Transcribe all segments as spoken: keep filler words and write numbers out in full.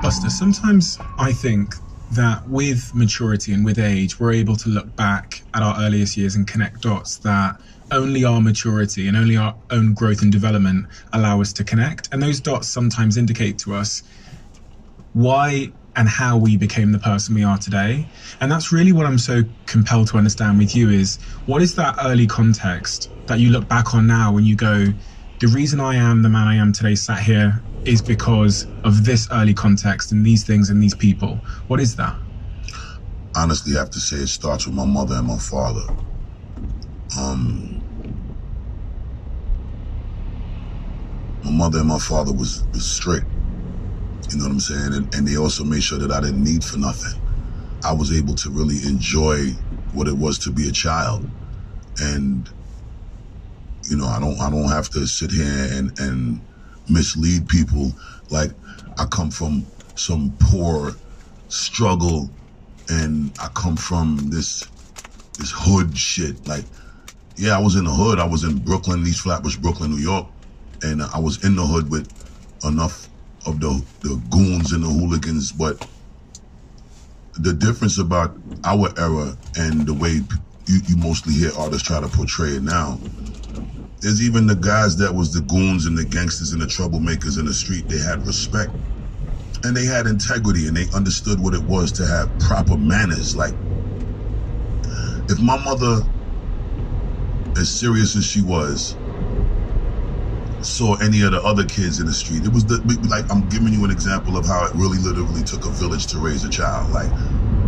Busta, sometimes I think that with maturity and with age, we're able to look back at our earliest years and connect dots that only our maturity and only our own growth and development allow us to connect. And those dots sometimes indicate to us why and how we became the person we are today. And that's really what I'm so compelled to understand with you is, what is that early context that you look back on now when you go, the reason I am the man I am today sat here is because of this early context and these things and these people. What is that? Honestly, I have to say it starts with my mother and my father. Um, my mother and my father was, was strict, you know what I'm saying? And, and they also made sure that I didn't need for nothing. I was able to really enjoy what it was to be a child. And, you know, I don't, I don't have to sit here and, and mislead people. Like, I come from some poor struggle and I come from this, this hood shit. Like, yeah, I was in the hood. I was in Brooklyn, East Flatbush, Brooklyn, New York. And I was in the hood with enough of the, the goons and the hooligans. But the difference about our era and the way you, you mostly hear artists try to portray it now, there's even the guys that was the goons and the gangsters and the troublemakers in the street, they had respect and they had integrity and they understood what it was to have proper manners. Like, if my mother, as serious as she was, saw any of the other kids in the street, it was the, like, I'm giving you an example of how it really literally took a village to raise a child. Like,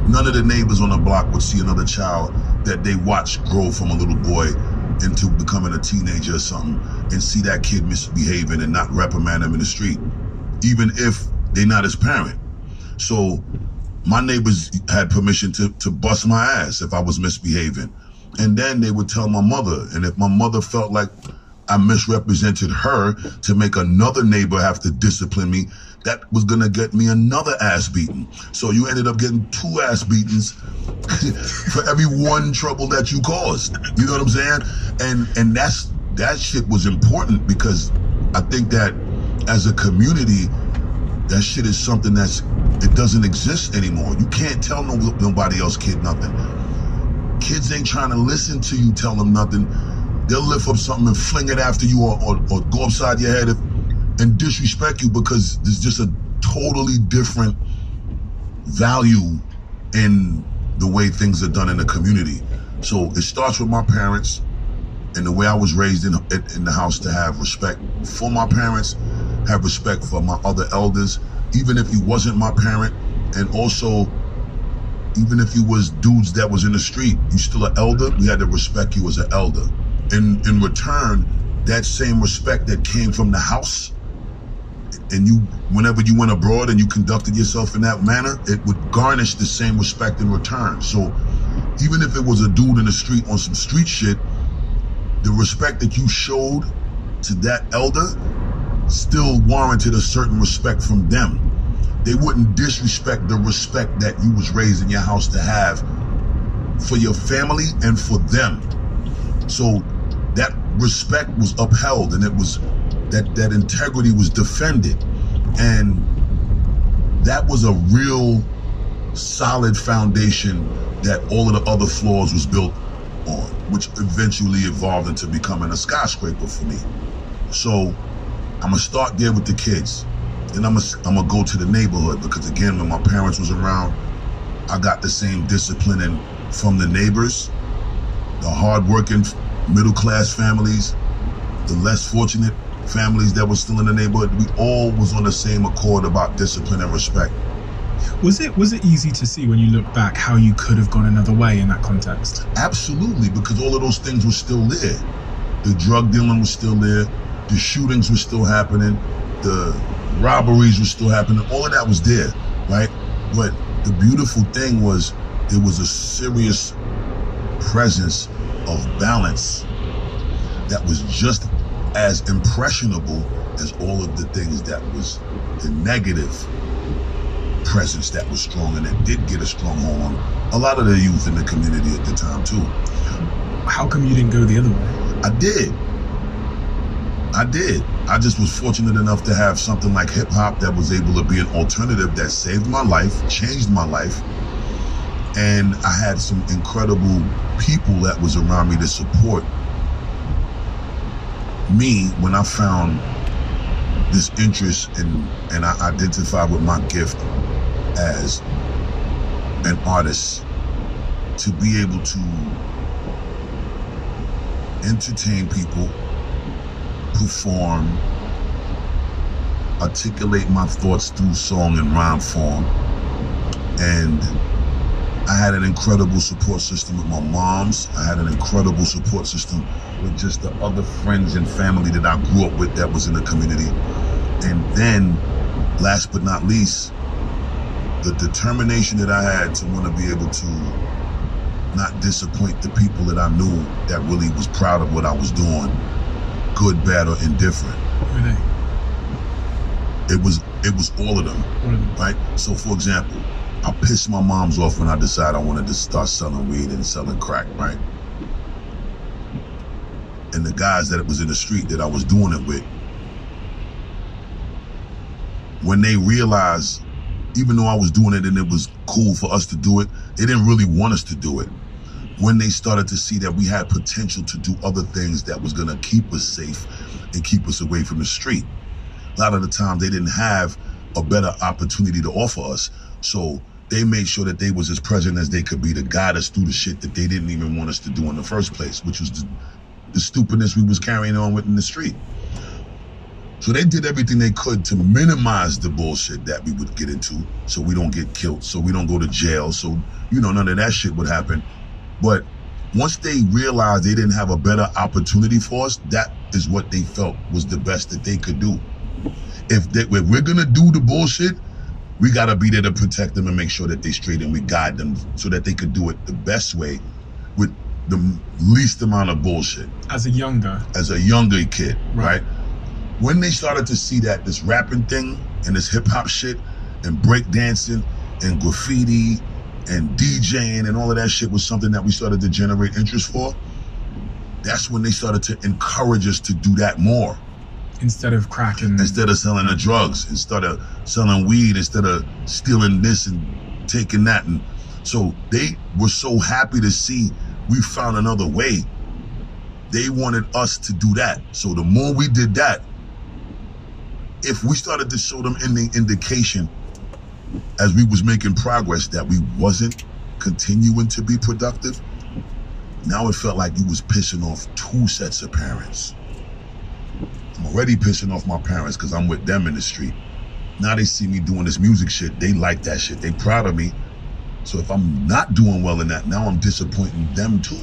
none of the neighbors on the block would see another child that they watched grow from a little boy into becoming a teenager or something and see that kid misbehaving and not reprimand him in the street, even if they're not his parent. So my neighbors had permission to, to bust my ass if I was misbehaving. And then they would tell my mother. And if my mother felt like I misrepresented her to make another neighbor have to discipline me, that was gonna get me another ass beating. So you ended up getting two ass beatings for every one trouble that you caused. You know what I'm saying? And and that's that shit was important, because I think that as a community, that shit is something that's, it doesn't exist anymore. You can't tell no, nobody else kid nothing. Kids ain't trying to listen to you tell them nothing. They'll lift up something and fling it after you, or, or, or go upside your head if, and disrespect you, because there's just a totally different value in the way things are done in the community. So it starts with my parents and the way I was raised in, in the house, to have respect for my parents, have respect for my other elders, even if you wasn't my parent, and also even if you was dudes that was in the street, you still an elder, we had to respect you as an elder. And in return, that same respect that came from the house, and you, whenever you went abroad and you conducted yourself in that manner, it would garnish the same respect in return. So even if it was a dude in the street on some street shit, the respect that you showed to that elder still warranted a certain respect from them. They wouldn't disrespect the respect that you was raised in your house to have for your family and for them. So that respect was upheld, and it was that, that integrity was defended. And that was a real solid foundation that all of the other floors was built on, which eventually evolved into becoming a skyscraper for me. So I'm gonna start there with the kids. Then I'm gonna, I'm gonna go to the neighborhood, because again, when my parents was around, I got the same discipline and from the neighbors, the hardworking middle-class families, the less fortunate families that were still in the neighborhood. We all was on the same accord about discipline and respect. Was it, was it easy to see when you look back how you could have gone another way in that context? Absolutely, because all of those things were still there. The drug dealing was still there. The shootings were still happening. The robberies were still happening. All of that was there, right? But the beautiful thing was, there was a serious presence of balance that was just as impressionable as all of the things that was the negative presence that was strong and that did get a strong hold on a lot of the youth in the community at the time too. How come you didn't go the other way? I did. I did. I just was fortunate enough to have something like hip hop that was able to be an alternative that saved my life, changed my life. And I had some incredible people that was around me to support me when I found this interest and, and I identified with my gift as an artist, to be able to entertain people, perform, articulate my thoughts through song and rhyme form. And I had an incredible support system with my moms. I had an incredible support system with just the other friends and family that I grew up with that was in the community. And then, last but not least, the determination that I had to want to be able to not disappoint the people that I knew that really was proud of what I was doing, good, bad, or indifferent. What were they? It was, it was all of them, them, right? So, for example, I pissed my moms off when I decided I wanted to start selling weed and selling crack, right? And the guys that it was in the street that I was doing it with, when they realized, even though I was doing it and it was cool for us to do it, they didn't really want us to do it. When they started to see that we had potential to do other things that was gonna keep us safe and keep us away from the street. A lot of the time they didn't have a better opportunity to offer us. So they made sure that they was as present as they could be to guide us through the shit that they didn't even want us to do in the first place, which was the, the stupidness we was carrying on with in the street. So they did everything they could to minimize the bullshit that we would get into, so we don't get killed, so we don't go to jail, so, you know, none of that shit would happen. But once they realized they didn't have a better opportunity for us, that is what they felt was the best that they could do. If, they, if we're gonna do the bullshit, we gotta be there to protect them and make sure that they straight, and we guide them so that they could do it the best way with the least amount of bullshit. As a younger. As a younger kid, right? right? When they started to see that this rapping thing and this hip hop shit and break dancing and graffiti and DJing and all of that shit was something that we started to generate interest for, that's when they started to encourage us to do that more. Instead of cracking. Instead of selling the drugs, instead of selling weed, instead of stealing this and taking that. And so they were so happy to see we found another way. They wanted us to do that. So the more we did that, if we started to show them any indication as we was making progress that we wasn't continuing to be productive, now it felt like you was pissing off two sets of parents. I'm already pissing off my parents because I'm with them in the street. Now they see me doing this music shit. They like that shit. They proud of me. So if I'm not doing well in that, now I'm disappointing them too.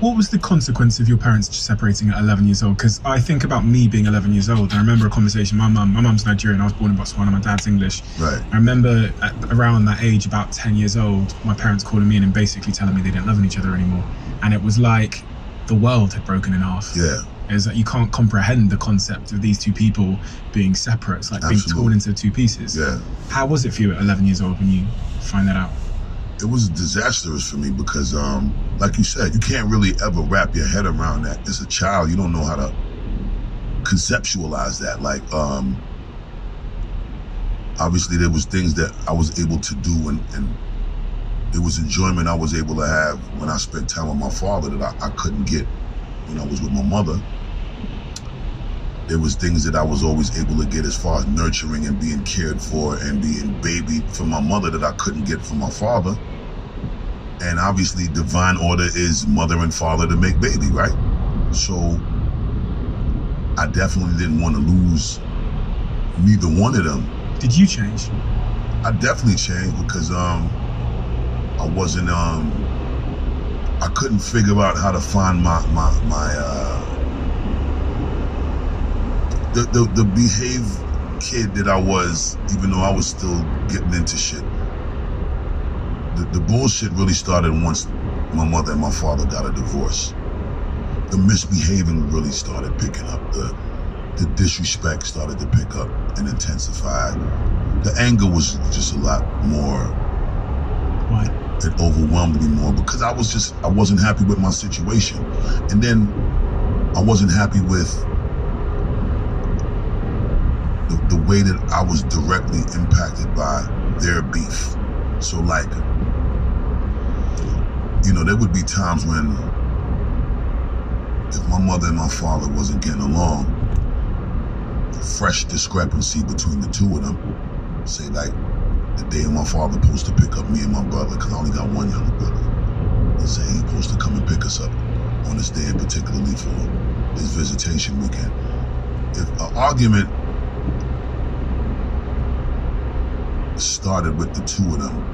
What was the consequence of your parents separating at eleven years old? Because I think about me being eleven years old. I remember a conversation. My mum, my mum's Nigerian. I was born in Botswana. My dad's English. Right. I remember at, around that age, about ten years old, my parents calling me in and basically telling me they didn't love each other anymore. And it was like the world had broken in half. Yeah. Is that you can't comprehend the concept of these two people being separate. It's like Absolutely. Being torn into two pieces. Yeah. How was it for you at eleven years old when you find that out? It was disastrous for me because, um, like you said, you can't really ever wrap your head around that. As a child, you don't know how to conceptualize that. Like, um, obviously there was things that I was able to do, and, and it was enjoyment I was able to have when I spent time with my father that I, I couldn't get when I was with my mother. There was things that I was always able to get as far as nurturing and being cared for and being babied from my mother that I couldn't get from my father. And obviously divine order is mother and father to make baby, right? So I definitely didn't want to lose neither one of them. Did you change? I definitely changed because um, I wasn't, um, I couldn't figure out how to find my, my, my, uh, The, the, the behaved kid that I was, even though I was still getting into shit. The, the bullshit really started once my mother and my father got a divorce. The misbehaving really started picking up. The, the disrespect started to pick up and intensify. The anger was just a lot more. What? It overwhelmed me more because I was just, I wasn't happy with my situation. And then I wasn't happy with the, the way that I was directly impacted by their beef. So like, you know, there would be times when if my mother and my father wasn't getting along, fresh discrepancy between the two of them, say like the day my father supposed to pick up me and my brother, because I only got one younger brother, and say he's supposed to come and pick us up on this day, and particularly for his visitation weekend. If an argument started with the two of them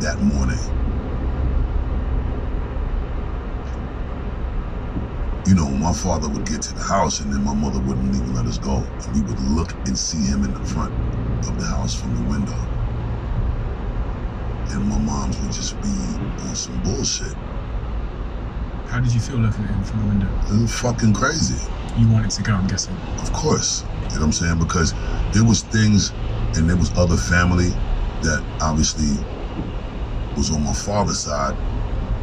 that morning, you know, my father would get to the house and then my mother wouldn't even let us go. And we would look and see him in the front of the house from the window. And my moms would just be on some bullshit. How did you feel looking at him from the window? It was fucking crazy. You wanted to go, I'm guessing. Of course. You know what I'm saying? Because there was things and there was other family that obviously was on my father's side,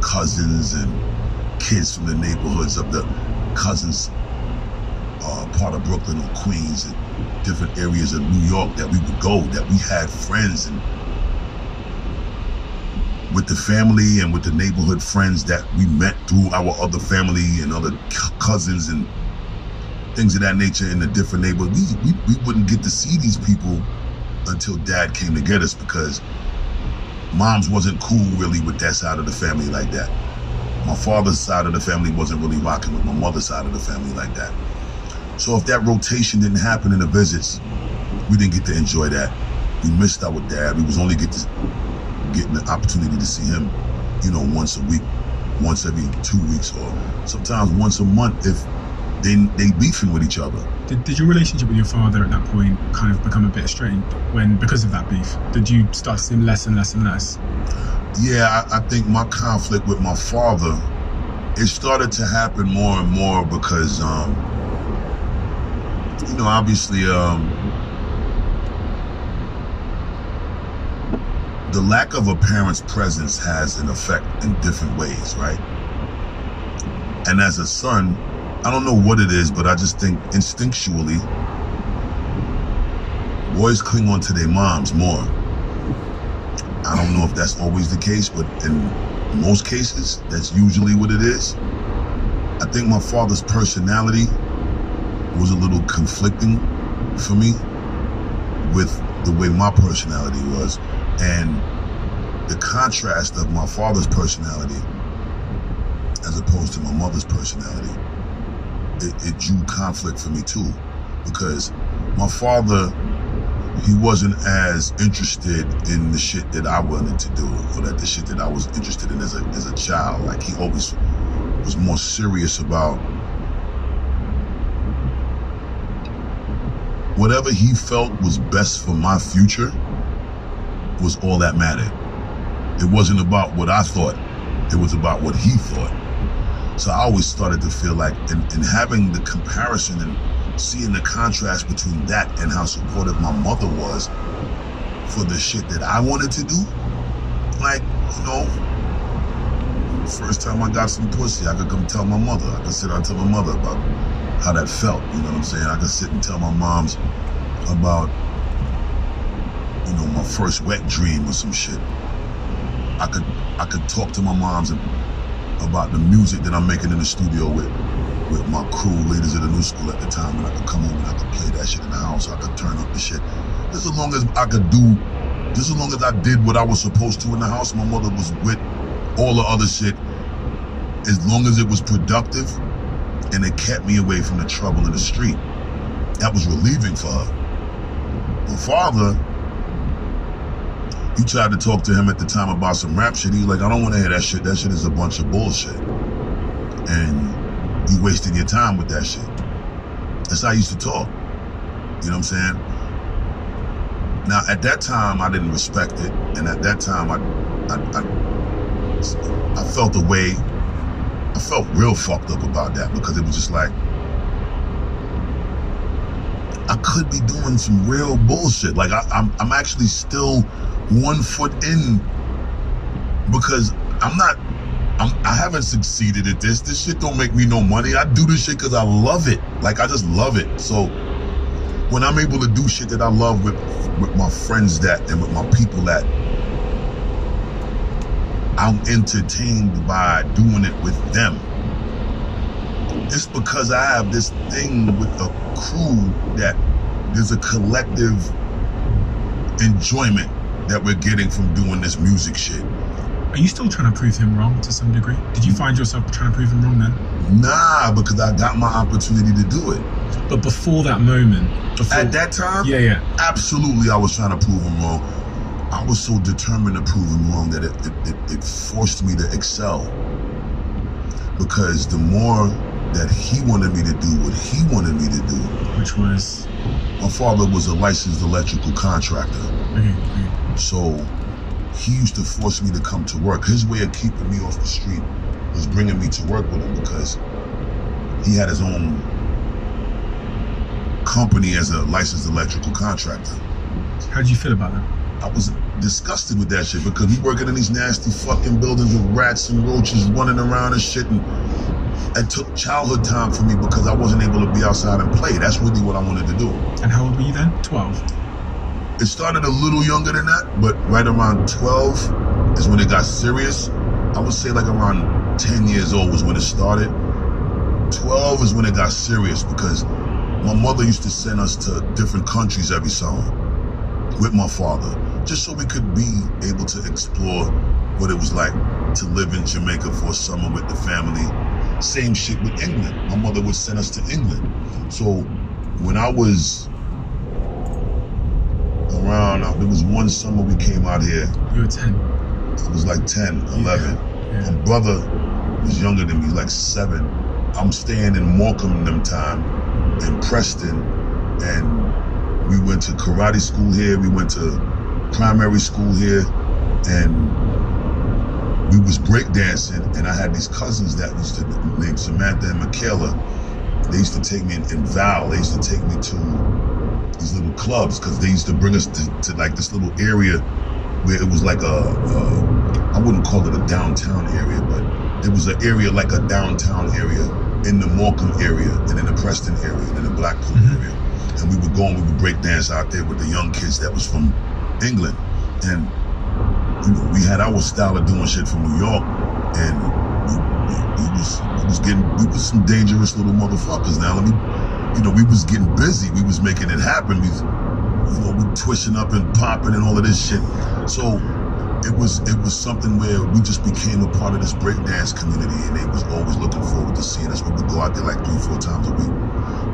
cousins and kids from the neighborhoods of the cousins, uh, part of Brooklyn or Queens and different areas of New York that we would go, that we had friends and with the family and with the neighborhood friends that we met through our other family and other cousins and things of that nature in the different neighborhoods. We, we, we wouldn't get to see these people until Dad came to get us, because Mom's wasn't cool really with that side of the family like that. My father's side of the family wasn't really rocking with my mother's side of the family like that. So if that rotation didn't happen in the visits, we didn't get to enjoy that. We missed out with Dad. We was only get to, getting the opportunity to see him, you know, once a week, once every two weeks, or sometimes once a month if they, they beefing with each other. Did, did your relationship with your father at that point kind of become a bit strained when, because of that beef? Did you start to see him less and less and less? Yeah, I, I think my conflict with my father, it started to happen more and more because, um, you know, obviously um, the lack of a parent's presence has an effect in different ways, right? And as a son, I don't know what it is, but I just think instinctually, boys cling on to their moms more. I don't know if that's always the case, but in most cases, that's usually what it is. I think my father's personality was a little conflicting for me with the way my personality was. And the contrast of my father's personality as opposed to my mother's personality, it, it drew conflict for me too, because my father, he wasn't as interested in the shit that I wanted to do, or that the shit that I was interested in as a, as a child. Like, he always was more serious about whatever he felt was best for my future was all that mattered. It wasn't about what I thought. It was about what he thought. So I always started to feel like, and, and having the comparison and seeing the contrast between that and how supportive my mother was for the shit that I wanted to do. Like, you know, first time I got some pussy, I could come tell my mother. I could sit down and tell my mother about how that felt, you know what I'm saying? I could sit and tell my moms about, you know, my first wet dream or some shit. I could, I could talk to my moms about the music that I'm making in the studio with. with my crew, Leaders of the New School at the time, and I could come home and I could play that shit in the house, I could turn up the shit. Just as long as I could do, just as long as I did what I was supposed to in the house, my mother was with all the other shit, as long as it was productive and it kept me away from the trouble in the street. That was relieving for her. My father, you tried to talk to him at the time about some rap shit, he was like, I don't wanna hear that shit, that shit is a bunch of bullshit. And you wasting your time with that shit. That's how I used to talk. You know what I'm saying? Now, at that time, I didn't respect it. And at that time, I I, I, I felt a way, I felt real fucked up about that, because it was just like, I could be doing some real bullshit. Like, I, I'm, I'm actually still one foot in, because I'm not, I'm, I haven't succeeded at this. This shit don't make me no money. I do this shit because I love it. Like, I just love it. So when I'm able to do shit that I love with, with my friends that, and with my people that, I'm entertained by doing it with them. It's because I have this thing with a crew that there's a collective enjoyment that we're getting from doing this music shit. Are you still trying to prove him wrong to some degree? Did you find yourself trying to prove him wrong then? Nah, because I got my opportunity to do it. But before that moment? Before... At that time? Yeah, yeah. Absolutely, I was trying to prove him wrong. I was so determined to prove him wrong that it, it, it, it forced me to excel. Because the more that he wanted me to do what he wanted me to do. Which was? My father was a licensed electrical contractor. Mm-hmm. So he used to force me to come to work. His way of keeping me off the street was bringing me to work with him because he had his own company as a licensed electrical contractor. How did you feel about that? I was disgusted with that shit because we working in these nasty fucking buildings with rats and roaches running around and shit. And it took childhood time for me because I wasn't able to be outside and play. That's really what I wanted to do. And how old were you then? twelve? It started a little younger than that, but right around twelve is when it got serious. I would say like around ten years old was when it started. twelve is when it got serious because my mother used to send us to different countries every summer with my father, just so we could be able to explore what it was like to live in Jamaica for a summer with the family. Same shit with England. My mother would send us to England. So when I was around, there was one summer we came out here. You were ten. I was like ten, eleven. Yeah, yeah. My brother was younger than me, like seven. I'm staying in Morecambe them time, in Preston, and we went to karate school here. We went to primary school here, and we was breakdancing. And I had these cousins that used to named Samantha and Michaela. They used to take me in, in Val. They used to take me to these little clubs because they used to bring us to, to like this little area where it was like a, a I wouldn't call it a downtown area, but it was an area like a downtown area in the Morecambe area and in the Preston area and in the Blackpool mm-hmm. area. And we would go and we would break dance out there with the young kids that was from England. And you know, we had our style of doing shit from New York, and we, we, we, was, we was getting, we was some dangerous little motherfuckers now. Let me, you know, we was getting busy. We was making it happen. We, you know, we twisting up and popping and all of this shit. So it was, it was something where we just became a part of this breakdance community, and they was always looking forward to seeing us. We would go out there like three, four times a week.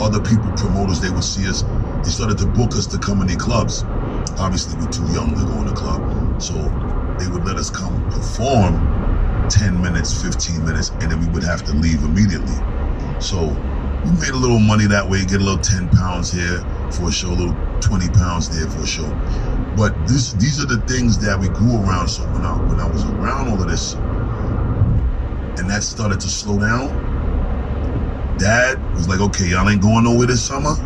Other people, promoters, they would see us. They started to book us to come in their clubs. Obviously, we're too young to go in the club. So they would let us come perform ten minutes, fifteen minutes, and then we would have to leave immediately. So we made a little money that way, get a little ten pounds here for a show, a little twenty pounds there for a show. But this, these are the things that we grew around. So when I, when I was around all of this, and that started to slow down, Dad was like, okay, y'all ain't going nowhere this summer.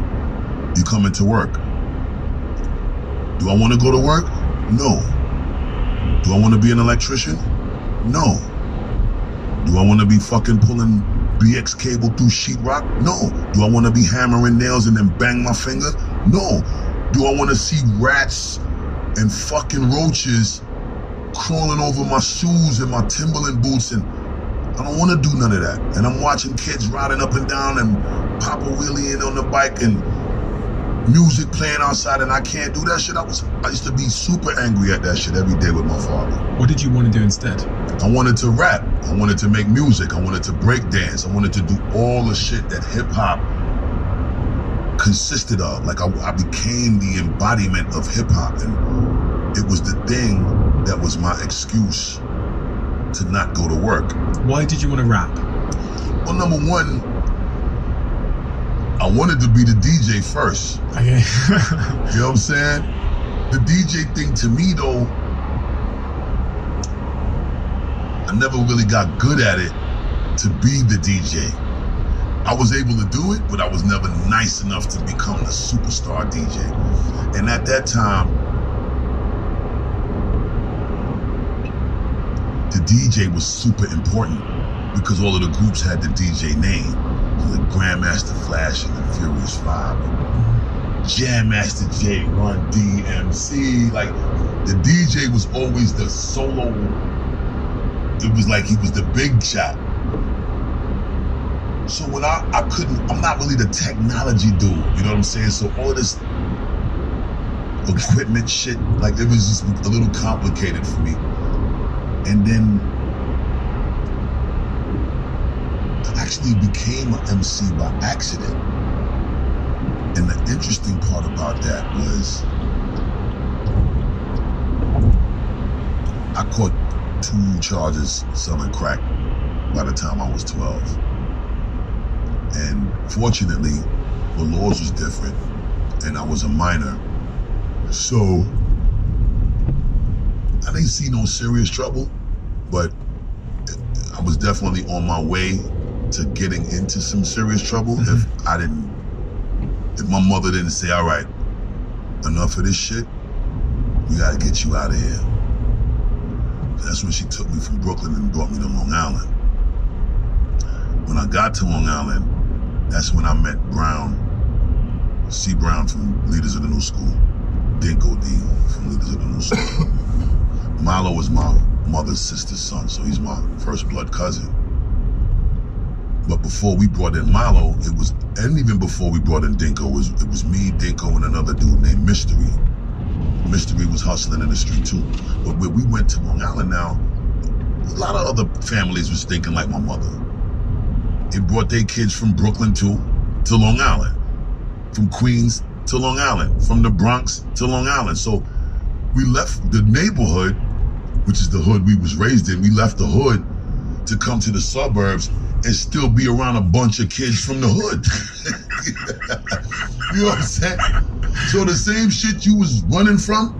You coming to work. Do I want to go to work? No. Do I want to be an electrician? No. Do I want to be fucking pulling B X cable through sheetrock? No. Do I want to be hammering nails and then bang my finger? No. Do I want to see rats and fucking roaches crawling over my shoes and my Timbaland boots? And I don't want to do none of that. And I'm watching kids riding up and down and Papa Willie in on the bike and music playing outside, and I can't do that shit. I was, I used to be super angry at that shit every day with my father. What did you want to do instead? I wanted to rap. I wanted to make music. I wanted to break dance. I wanted to do all the shit that hip hop consisted of. Like I, I became the embodiment of hip hop, and it was the thing that was my excuse to not go to work. Why did you want to rap? Well, number one, I wanted to be the D J first. Okay. You know what I'm saying? The D J thing to me though, I never really got good at it to be the D J. I was able to do it, but I was never nice enough to become the superstar D J. And at that time, the D J was super important because all of the groups had the D J name, like Grandmaster Flash and the Furious Five, Jam Master Jay, Run D M C. Like, the D J was always the solo. It was like he was the big shot. So when I, I couldn't, I'm not really the technology dude, you know what I'm saying? So all this equipment shit, like, it was just a little complicated for me. And then I actually became an M C by accident. And the interesting part about that was I caught two charges selling crack by the time I was twelve. And fortunately, the laws was different, and I was a minor. So I didn't see no serious trouble, but I was definitely on my way to getting into some serious trouble mm-hmm. if I didn't, if my mother didn't say, all right, enough of this shit, we gotta get you out of here. That's when she took me from Brooklyn and brought me to Long Island. When I got to Long Island, that's when I met Brown, C. Brown from Leaders of the New School, Dinco D from Leaders of the New School. Milo is my mother's sister's son, so he's my first blood cousin. But before we brought in Milo, it was, and even before we brought in Dinco, it was, it was me, Dinco, and another dude named Mystery. Mystery was hustling in the street too. But when we went to Long Island now, a lot of other families was thinking like my mother. They brought their kids from Brooklyn to, to Long Island, from Queens to Long Island, from the Bronx to Long Island. So we left the neighborhood, which is the hood we was raised in. We left the hood to come to the suburbs and still be around a bunch of kids from the hood. You know what I'm saying? So the same shit you was running from,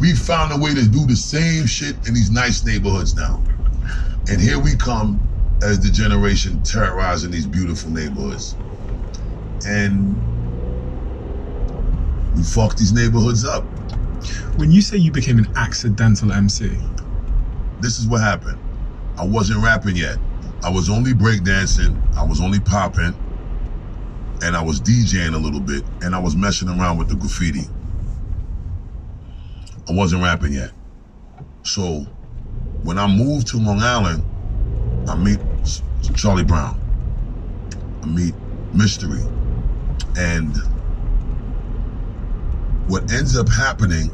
we found a way to do the same shit in these nice neighborhoods now. And here we come, as the generation terrorizing these beautiful neighborhoods. And we fucked these neighborhoods up. When you say you became an accidental M C, this is what happened. I wasn't rapping yet. I was only breakdancing, I was only popping, and I was DJing a little bit, and I was messing around with the graffiti. I wasn't rapping yet. So when I moved to Long Island, I meet Charlie Brown, I meet Mystery, and what ends up happening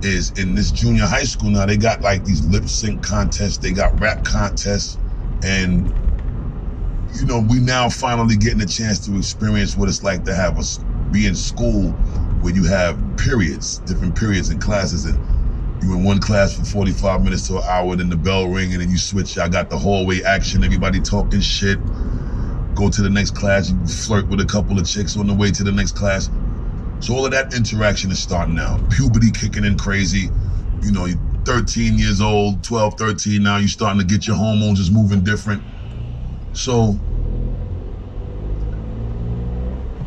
is in this junior high school now, they got like these lip sync contests, they got rap contests, and you know, we now finally getting a chance to experience what it's like to have us be in school where you have periods, different periods in classes, and you in one class for forty-five minutes to an hour, then the bell ring, and then you switch. I got the hallway action, everybody talking shit. Go to the next class, you flirt with a couple of chicks on the way to the next class. So all of that interaction is starting now. Puberty kicking in crazy. You know, you're thirteen years old, twelve, thirteen now, you're starting to get your hormones is moving different. So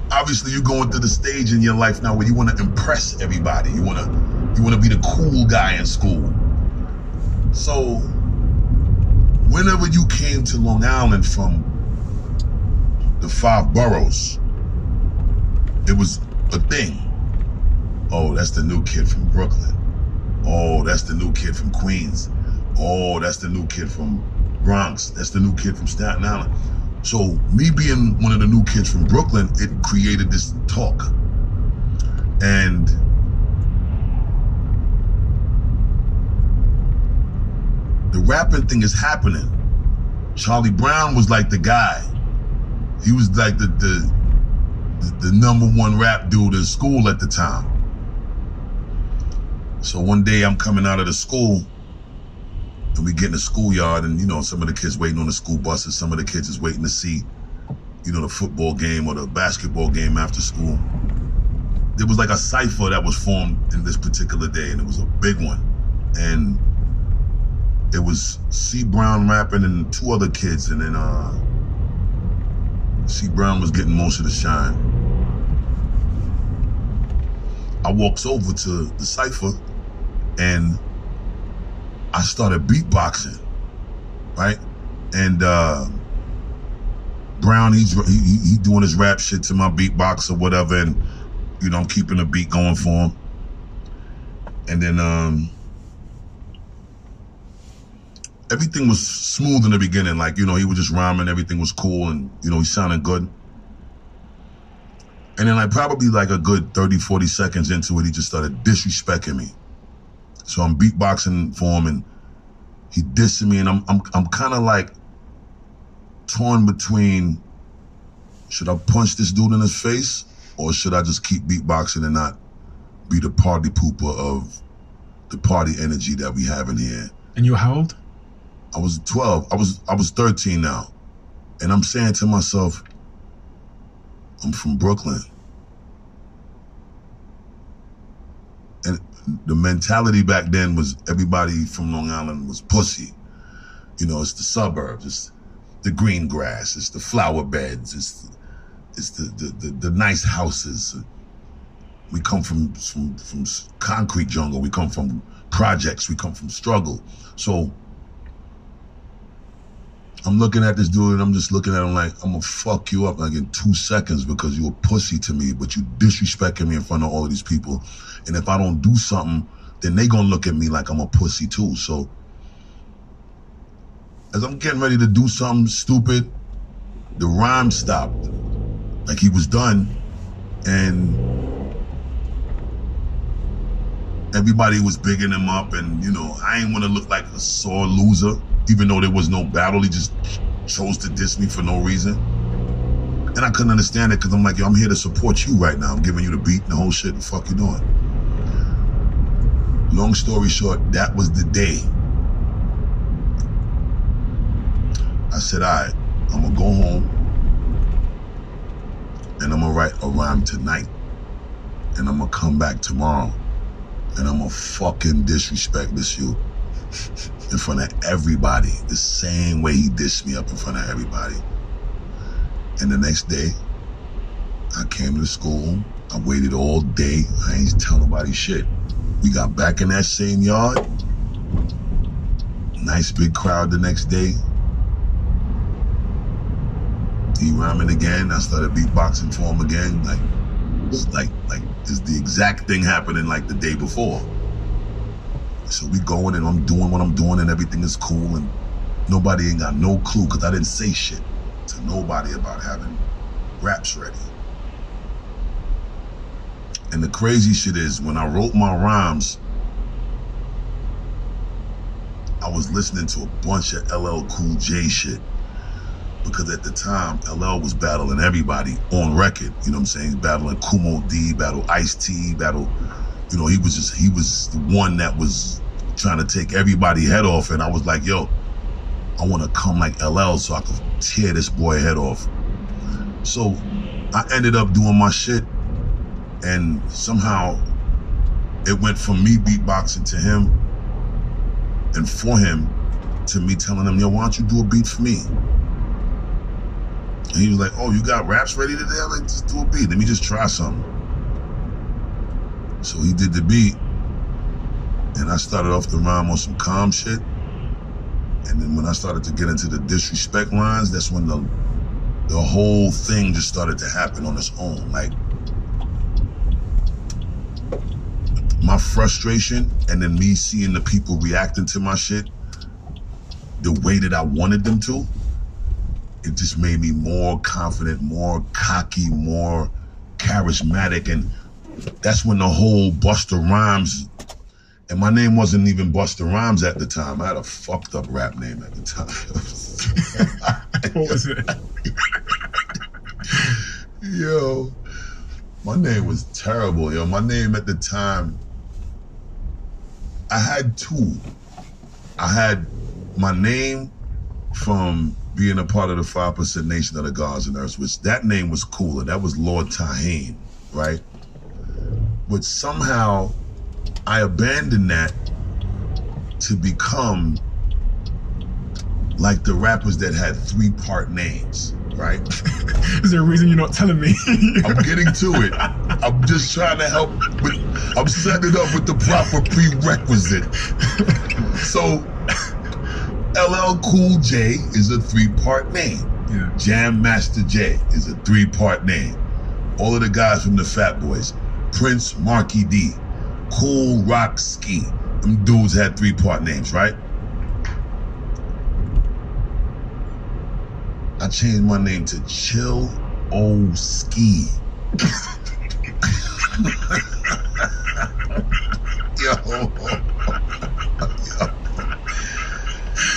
obviously you're going through the stage in your life now where you want to impress everybody. You want to You want to be the cool guy in school. So whenever you came to Long Island from the five boroughs, it was a thing. Oh, that's the new kid from Brooklyn. Oh, that's the new kid from Queens. Oh, that's the new kid from Bronx. That's the new kid from Staten Island. So me being one of the new kids from Brooklyn, it created this talk. And the rapping thing is happening. Charlie Brown was like the guy. He was like the, the the the number one rap dude in school at the time. So one day I'm coming out of the school and we get in the schoolyard, and you know, some of the kids waiting on the school buses, some of the kids is waiting to see, you know, the football game or the basketball game after school. There was like a cipher that was formed in this particular day, and it was a big one. And it was C. Brown rapping and two other kids, and then uh, C. Brown was getting most of the shine. I walks over to the cipher, and I started beatboxing, right? And uh, Brown, he's he, he doing his rap shit to my beatbox or whatever, and you know, I'm keeping the beat going for him. And then um, everything was smooth in the beginning. Like, you know, he was just rhyming, everything was cool, and you know, he sounded good. And then like probably like a good thirty, forty seconds into it, he just started disrespecting me. So I'm beatboxing for him and he dissing me, and I'm I'm I'm kinda like torn between, should I punch this dude in his face or should I just keep beatboxing and not be the party pooper of the party energy that we have in here? And you how old? I was twelve. I was I was thirteen now. And I'm saying to myself, I'm from Brooklyn. And the mentality back then was everybody from Long Island was pussy. You know, it's the suburbs, it's the green grass, it's the flower beds, it's the, it's the, the, the, the nice houses. We come from, from, from concrete jungle, we come from projects, we come from struggle. So I'm looking at this dude and I'm just looking at him like, I'm gonna fuck you up like in two seconds because you a pussy to me, but you disrespecting me in front of all of these people. And if I don't do something, then they gonna look at me like I'm a pussy too. So as I'm getting ready to do something stupid, the rhyme stopped. Like he was done, and everybody was bigging him up, and you know, I ain't wanna look like a sore loser. Even though there was no battle, he just chose to diss me for no reason. And I couldn't understand it because I'm like, yo, I'm here to support you right now. I'm giving you the beat and the whole shit. The fuck you doing? Long story short, that was the day. I said, all right, I'm going to go home and I'm going to write a rhyme tonight. And I'm going to come back tomorrow and I'm going to fucking disrespect this you. In front of everybody, the same way he dissed me up in front of everybody. And the next day, I came to school. I waited all day. I ain't tell nobody shit. We got back in that same yard. Nice big crowd the next day. He rhyming again. I started beatboxing for him again. Like, like, like, it's the exact thing happening like the day before. So we going and I'm doing what I'm doing and everything is cool and nobody ain't got no clue because I didn't say shit to nobody about having raps ready. And the crazy shit is when I wrote my rhymes, I was listening to a bunch of L L Cool J shit because at the time L L was battling everybody on record, you know what I'm saying? Battling Kumo D, battle Ice-T, battle... You know, he was just, he was the one that was trying to take everybody's head off. And I was like, yo, I want to come like L L so I could tear this boy head off. So I ended up doing my shit. And somehow it went from me beatboxing to him and for him to me telling him, yo, why don't you do a beat for me? And he was like, oh, you got raps ready today? I was like, just do a beat. Let me just try something. So he did the beat, and I started off the rhyme on some calm shit. And then when I started to get into the disrespect lines, that's when the the whole thing just started to happen on its own. Like, my frustration and then me seeing the people reacting to my shit the way that I wanted them to, it just made me more confident, more cocky, more charismatic, and that's when the whole Busta Rhymes, and my name wasn't even Busta Rhymes at the time. I had a fucked up rap name at the time. What was it? Yo, my name was terrible, yo. My name at the time, I had two. I had my name from being a part of the five percent Nation of the Gods and Earths, which that name was cooler. That was Lord Tahane, right? But somehow I abandoned that to become like the rappers that had three part names, right? Is there a reason you're not telling me? I'm getting to it. I'm just trying to help. With, I'm setting it up with the proper prerequisite. So L L Cool J is a three-part name. Yeah. Jam Master Jay is a three-part name. All of the guys from the Fat Boys, Prince Marky D, Cool Rock Ski. Them dudes had three-part names, right? I changed my name to Chill O Ski. Yo. Yo.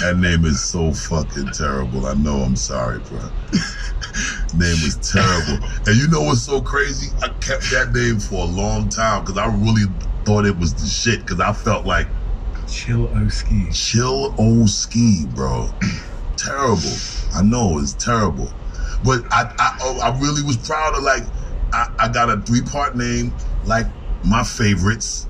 That name is so fucking terrible. I know, I'm sorry, bro. Name is terrible. And you know what's so crazy? I kept that name for a long time because I really thought it was the shit, because I felt like Chill O Ski. Chill O Ski, bro. Terrible. I know, it's terrible. But I I, I really was proud of, like, I, I got a three-part name, like my favorites.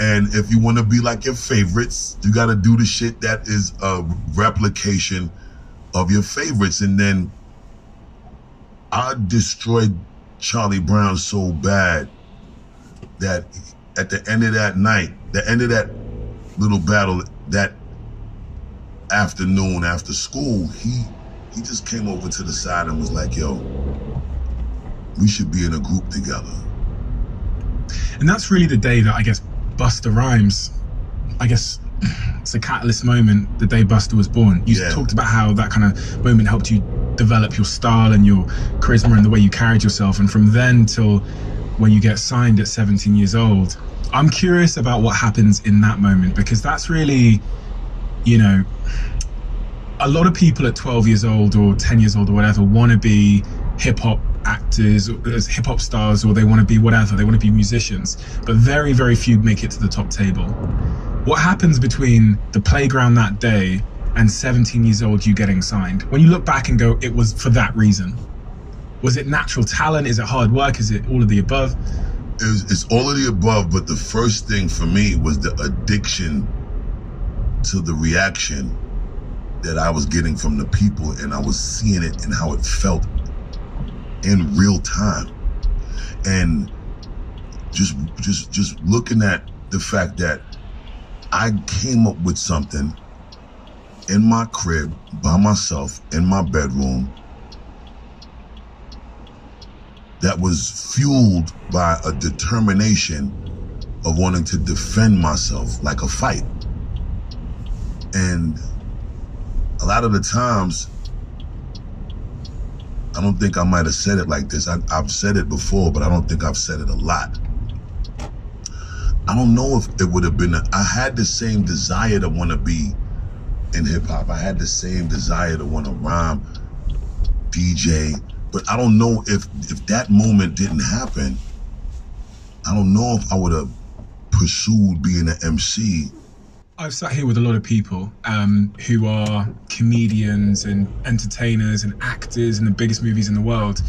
And if you want to be like your favorites, you got to do the shit that is a replication of your favorites. And then I destroyed Charlie Brown so bad that at the end of that night, the end of that little battle, that afternoon after school, he he just came over to the side and was like, yo, we should be in a group together. And that's really the day that, I guess, Busta Rhymes, I guess it's a catalyst moment, the day Busta was born. You yeah. talked about how that kind of moment helped you develop your style and your charisma and the way you carried yourself. And from then till when you get signed at seventeen years old, I'm curious about what happens in that moment, because that's really, you know, a lot of people at twelve years old or ten years old or whatever want to be hip hop actors, as hip hop stars, or they want to be whatever, they want to be musicians, but very, very few make it to the top table. What happens between the playground that day and seventeen years old you getting signed? When you look back and go, it was for that reason. Was it natural talent? Is it hard work? Is it all of the above? It's, it's all of the above, but the first thing for me was the addiction to the reaction that I was getting from the people, and I was seeing it and how it felt in real time, and just just just looking at the fact that I came up with something in my crib by myself in my bedroom that was fueled by a determination of wanting to defend myself like a fight. And a lot of the times, I don't think I might have said it like this. I, I've said it before, but I don't think I've said it a lot. I don't know if it would have been, a, I had the same desire to want to be in hip hop. I had the same desire to want to rhyme, D J, but I don't know if, if that moment didn't happen, I don't know if I would have pursued being an M C. I've sat here with a lot of people um, who are comedians and entertainers and actors in the biggest movies in the world.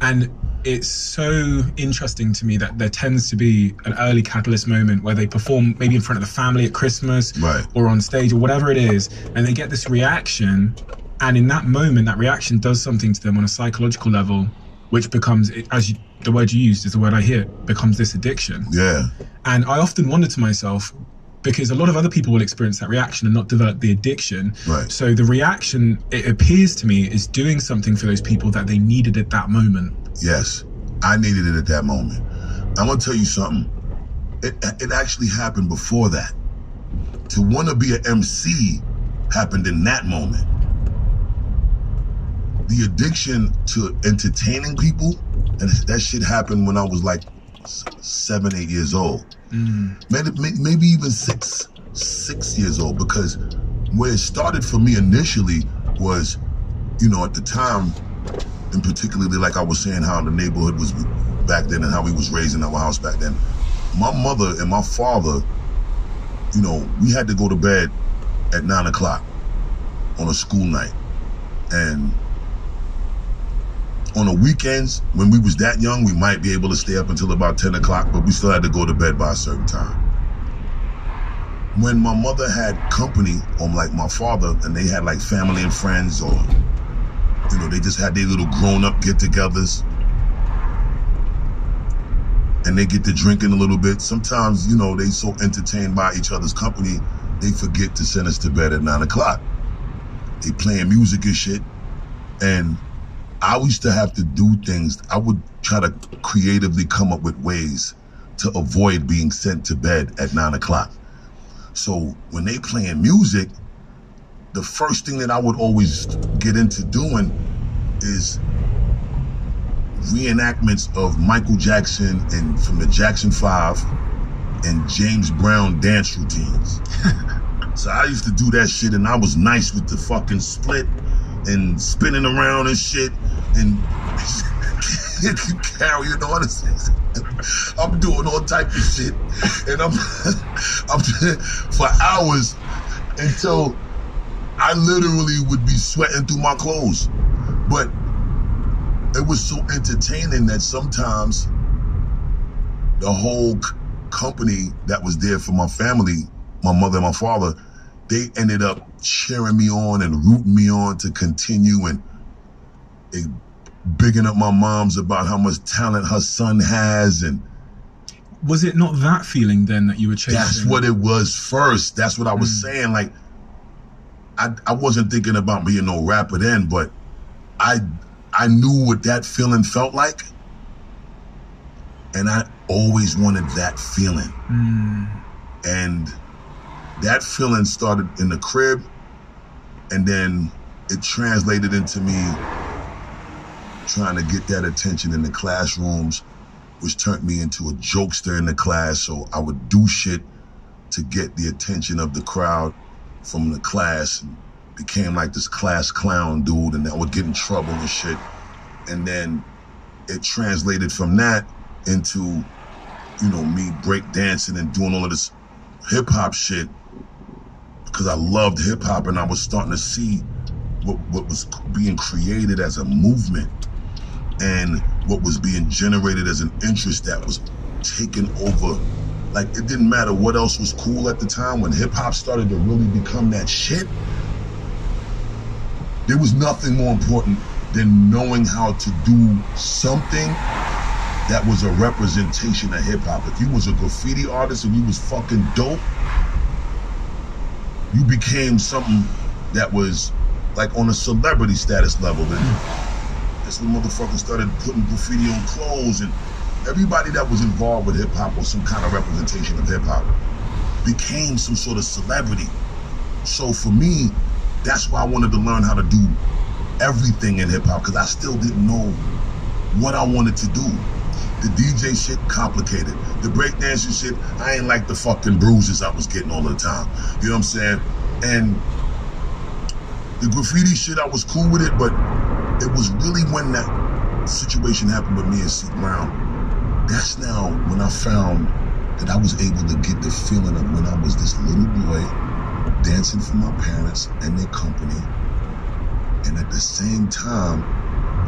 And it's so interesting to me that there tends to be an early catalyst moment where they perform maybe in front of the family at Christmas, right, or on stage or whatever it is. And they get this reaction. And in that moment, that reaction does something to them on a psychological level, which becomes, as you, the word you used is the word I hear, becomes this addiction. Yeah. And I often wonder to myself, because a lot of other people will experience that reaction and not develop the addiction. Right. So the reaction, it appears to me, is doing something for those people that they needed at that moment. Yes, I needed it at that moment. I'm gonna tell you something. It, it actually happened before that. To wanna be an M C happened in that moment. The addiction to entertaining people, and that shit happened when I was like seven, eight years old. Mm. Maybe, maybe even six, six years old, because where it started for me initially was, you know, at the time, and particularly like I was saying, how the neighborhood was back then and how we was raised in our house back then. My mother and my father, you know, we had to go to bed at nine o'clock on a school night. And on the weekends, when we was that young, we might be able to stay up until about ten o'clock, but we still had to go to bed by a certain time. When my mother had company, or like my father, and they had like family and friends, or, you know, they just had their little grown-up get-togethers, and they get to drinking a little bit. Sometimes, you know, they so entertained by each other's company They forget to send us to bed at nine o'clock. They playing music and shit. And I used to have to do things. I would try to creatively come up with ways to avoid being sent to bed at nine o'clock. So when they playing music, the first thing that I would always get into doing is reenactments of Michael Jackson and from the Jackson Five and James Brown dance routines. So I used to do that shit, and I was nice with the fucking split and spinning around and shit and carrying on. I'm doing all type of shit, and I'm I'm for hours until I literally would be sweating through my clothes. But it was so entertaining that sometimes the whole c- company that was there for my family, my mother and my father, they ended up cheering me on and rooting me on to continue, and, and bigging up my moms about how much talent her son has. And was it not that feeling then that you were chasing? That's what it was first. That's what I was mm. saying. Like, I, I wasn't thinking about being no rapper then, but I... I knew what that feeling felt like, and I always wanted that feeling. Mm. And that feeling started in the crib, and then it translated into me trying to get that attention in the classrooms, which turned me into a jokester in the class. So I would do shit to get the attention of the crowd from the class. Became like this class clown dude, and I would get in trouble and shit. And then it translated from that into, you know, me breakdancing and doing all of this hip hop shit, because I loved hip hop and I was starting to see what, what was being created as a movement and what was being generated as an interest that was taking over. Like, it didn't matter what else was cool at the time. When hip hop started to really become that shit, there was nothing more important than knowing how to do something that was a representation of hip hop. If you was a graffiti artist and you was fucking dope, you became something that was like on a celebrity status level. And that's when motherfuckers started putting graffiti on clothes, and everybody that was involved with hip hop or some kind of representation of hip hop became some sort of celebrity. So for me, that's why I wanted to learn how to do everything in hip hop, because I still didn't know what I wanted to do. The D J shit, complicated. The breakdancing shit, I ain't like the fucking bruises I was getting all the time. You know what I'm saying? And the graffiti shit, I was cool with it, but it was really when that situation happened with me and C. Brown. That's now when I found that I was able to get the feeling of when I was this little boy dancing for my parents and their company, and at the same time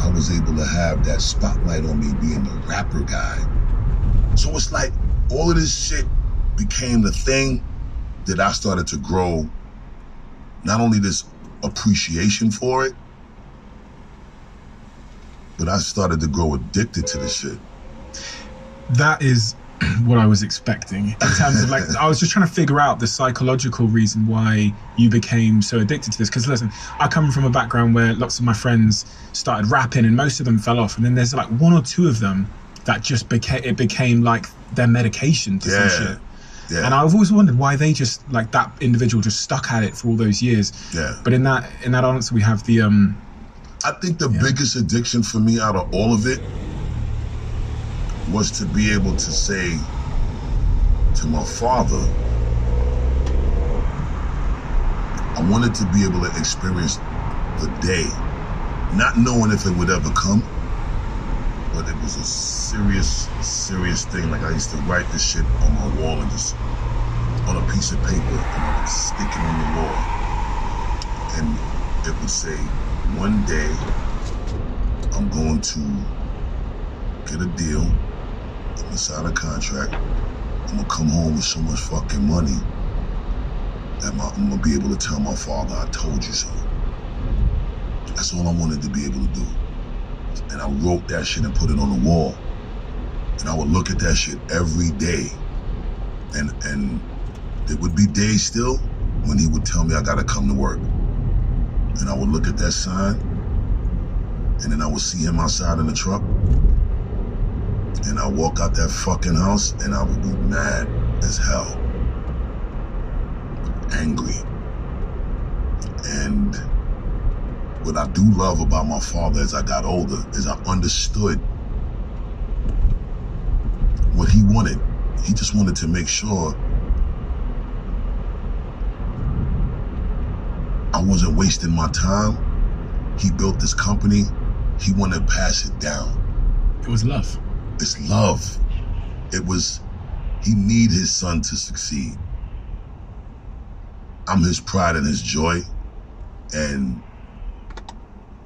I was able to have that spotlight on me being the rapper guy. So it's like all of this shit became the thing that I started to grow, not only this appreciation for it, but I started to grow addicted to the shit. That is what I was expecting in terms of, like, I was just trying to figure out the psychological reason why you became so addicted to this. Because listen, I come from a background where lots of my friends started rapping and most of them fell off, and then there's like one or two of them that just became, it became like their medication to yeah. some shit. Yeah. And I've always wondered why they just, like, that individual just stuck at it for all those years. Yeah. But in that in that answer we have the um I think the yeah. biggest addiction for me out of all of it was to be able to say to my father, I wanted to be able to experience the day, not knowing if it would ever come, but it was a serious, serious thing. Like, I used to write this shit on my wall and just on a piece of paper, and I would stick it on the wall, and it would say, one day I'm going to get a deal, I'm gonna sign a contract, I'm gonna come home with so much fucking money that my, I'm gonna be able to tell my father I told you so. That's all I wanted to be able to do. And I wrote that shit and put it on the wall. And I would look at that shit every day. And and there would be days still when he would tell me I gotta come to work. And I would look at that sign, and then I would see him outside in the truck, and I walk out that fucking house, and I would be mad as hell, angry. And what I do love about my father as I got older is I understood what he wanted. He just wanted to make sure I wasn't wasting my time. He built this company. He wanted to pass it down. It was love. It's love. It was, he needed his son to succeed. I'm his pride and his joy. And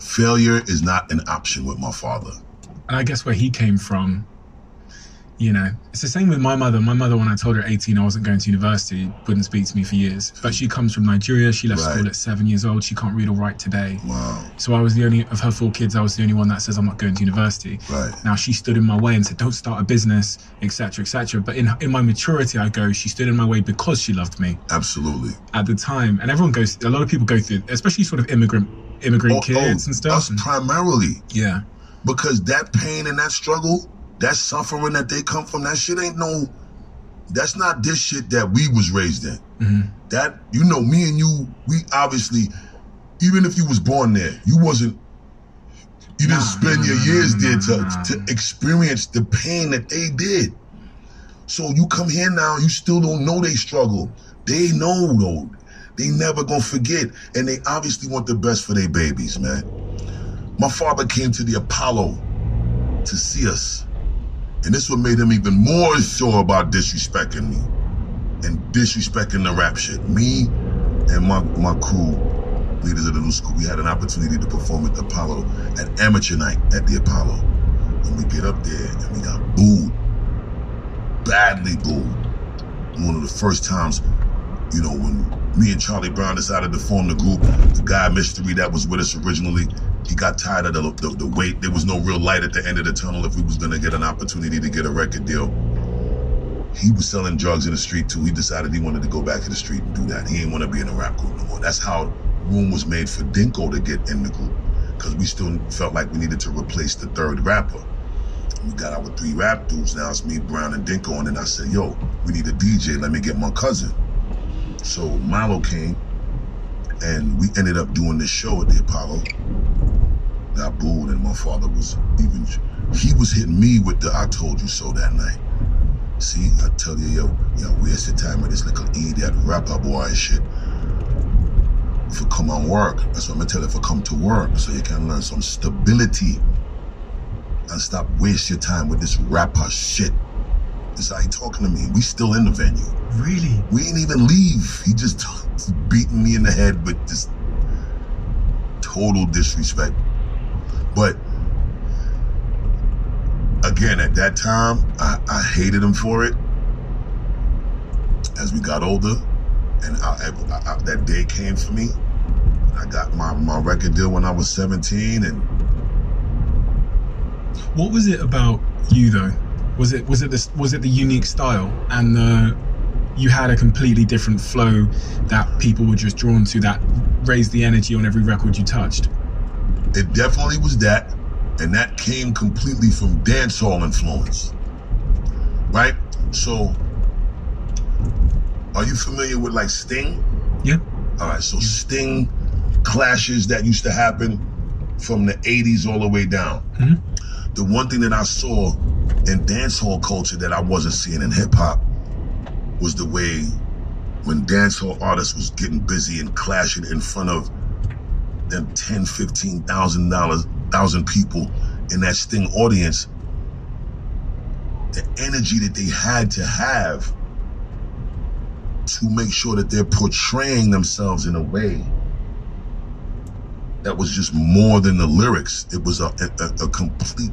failure is not an option with my father. And I guess where he came from, you know, it's the same with my mother. My mother, when I told her at eighteen I wasn't going to university, wouldn't speak to me for years. But she comes from Nigeria. She left right. school at seven years old. She can't read or write today. Wow. So I was the only, of her four kids, I was the only one that says I'm not going to university. Right. Now she stood in my way and said, don't start a business, et cetera, et cetera. But in, in my maturity, I go, she stood in my way because she loved me. Absolutely. At the time, and everyone goes, a lot of people go through, especially sort of immigrant, immigrant oh, kids oh, and stuff. Us and, primarily. Yeah. Because that pain and that struggle, that suffering that they come from, that shit ain't no, that's not this shit that we was raised in. Mm-hmm. That, you know, me and you, we obviously, even if you was born there, you wasn't, you didn't spend your years there to, to experience the pain that they did. So you come here now, you still don't know they struggle. They know though, they never gonna forget. And they obviously want the best for their babies, man. My father came to the Apollo to see us. And this what made him even more sure about disrespecting me and disrespecting the rap shit. Me and my, my crew, Leaders of the New School, we had an opportunity to perform at the Apollo, at amateur night at the Apollo. And we get up there and we got booed, badly booed. One of the first times, you know, when me and Charlie Brown decided to form the group, the guy Mystery that was with us originally, he got tired of the, the, the wait. There was no real light at the end of the tunnel if we was gonna get an opportunity to get a record deal. He was selling drugs in the street too. He decided he wanted to go back to the street and do that. He didn't wanna be in a rap group no more. That's how room was made for Dinco to get in the group, because we still felt like we needed to replace the third rapper. We got our three rap dudes, now it's me, Brown, and Dinco, and then I said, yo, we need a D J, let me get my cousin. So Milo came, and we ended up doing this show at the Apollo. Got booed, and my father was even, he was hitting me with the I told you so that night. See, I tell you, yo, yo, waste your time with this little E, that rapper boy and shit. If you come on work, that's what I'm gonna tell you, if you come to work, so you can learn some stability and stop wasting your time with this rapper shit. That's how he talking to me. We still in the venue. Really? We ain't even leave. He just beating me in the head with this total disrespect. But again, at that time, I, I hated him for it. As we got older, and I, I, I, that day came for me. I got my, my record deal when I was seventeen. And what was it about you though? Was it was it this was it the unique style and the, you had a completely different flow that people were just drawn to, that raised the energy on every record you touched? It definitely was that, and that came completely from dancehall influence, right? So, are you familiar with like Sting? Yeah. All right, so yeah. Sting clashes that used to happen from the eighties all the way down. Mm-hmm. The one thing that I saw in dancehall culture that I wasn't seeing in hip hop was the way when dancehall artists was getting busy and clashing in front of them ten, fifteen thousand people in that Sting audience, the energy that they had to have to make sure that they're portraying themselves in a way that was just more than the lyrics. It was a, a, a complete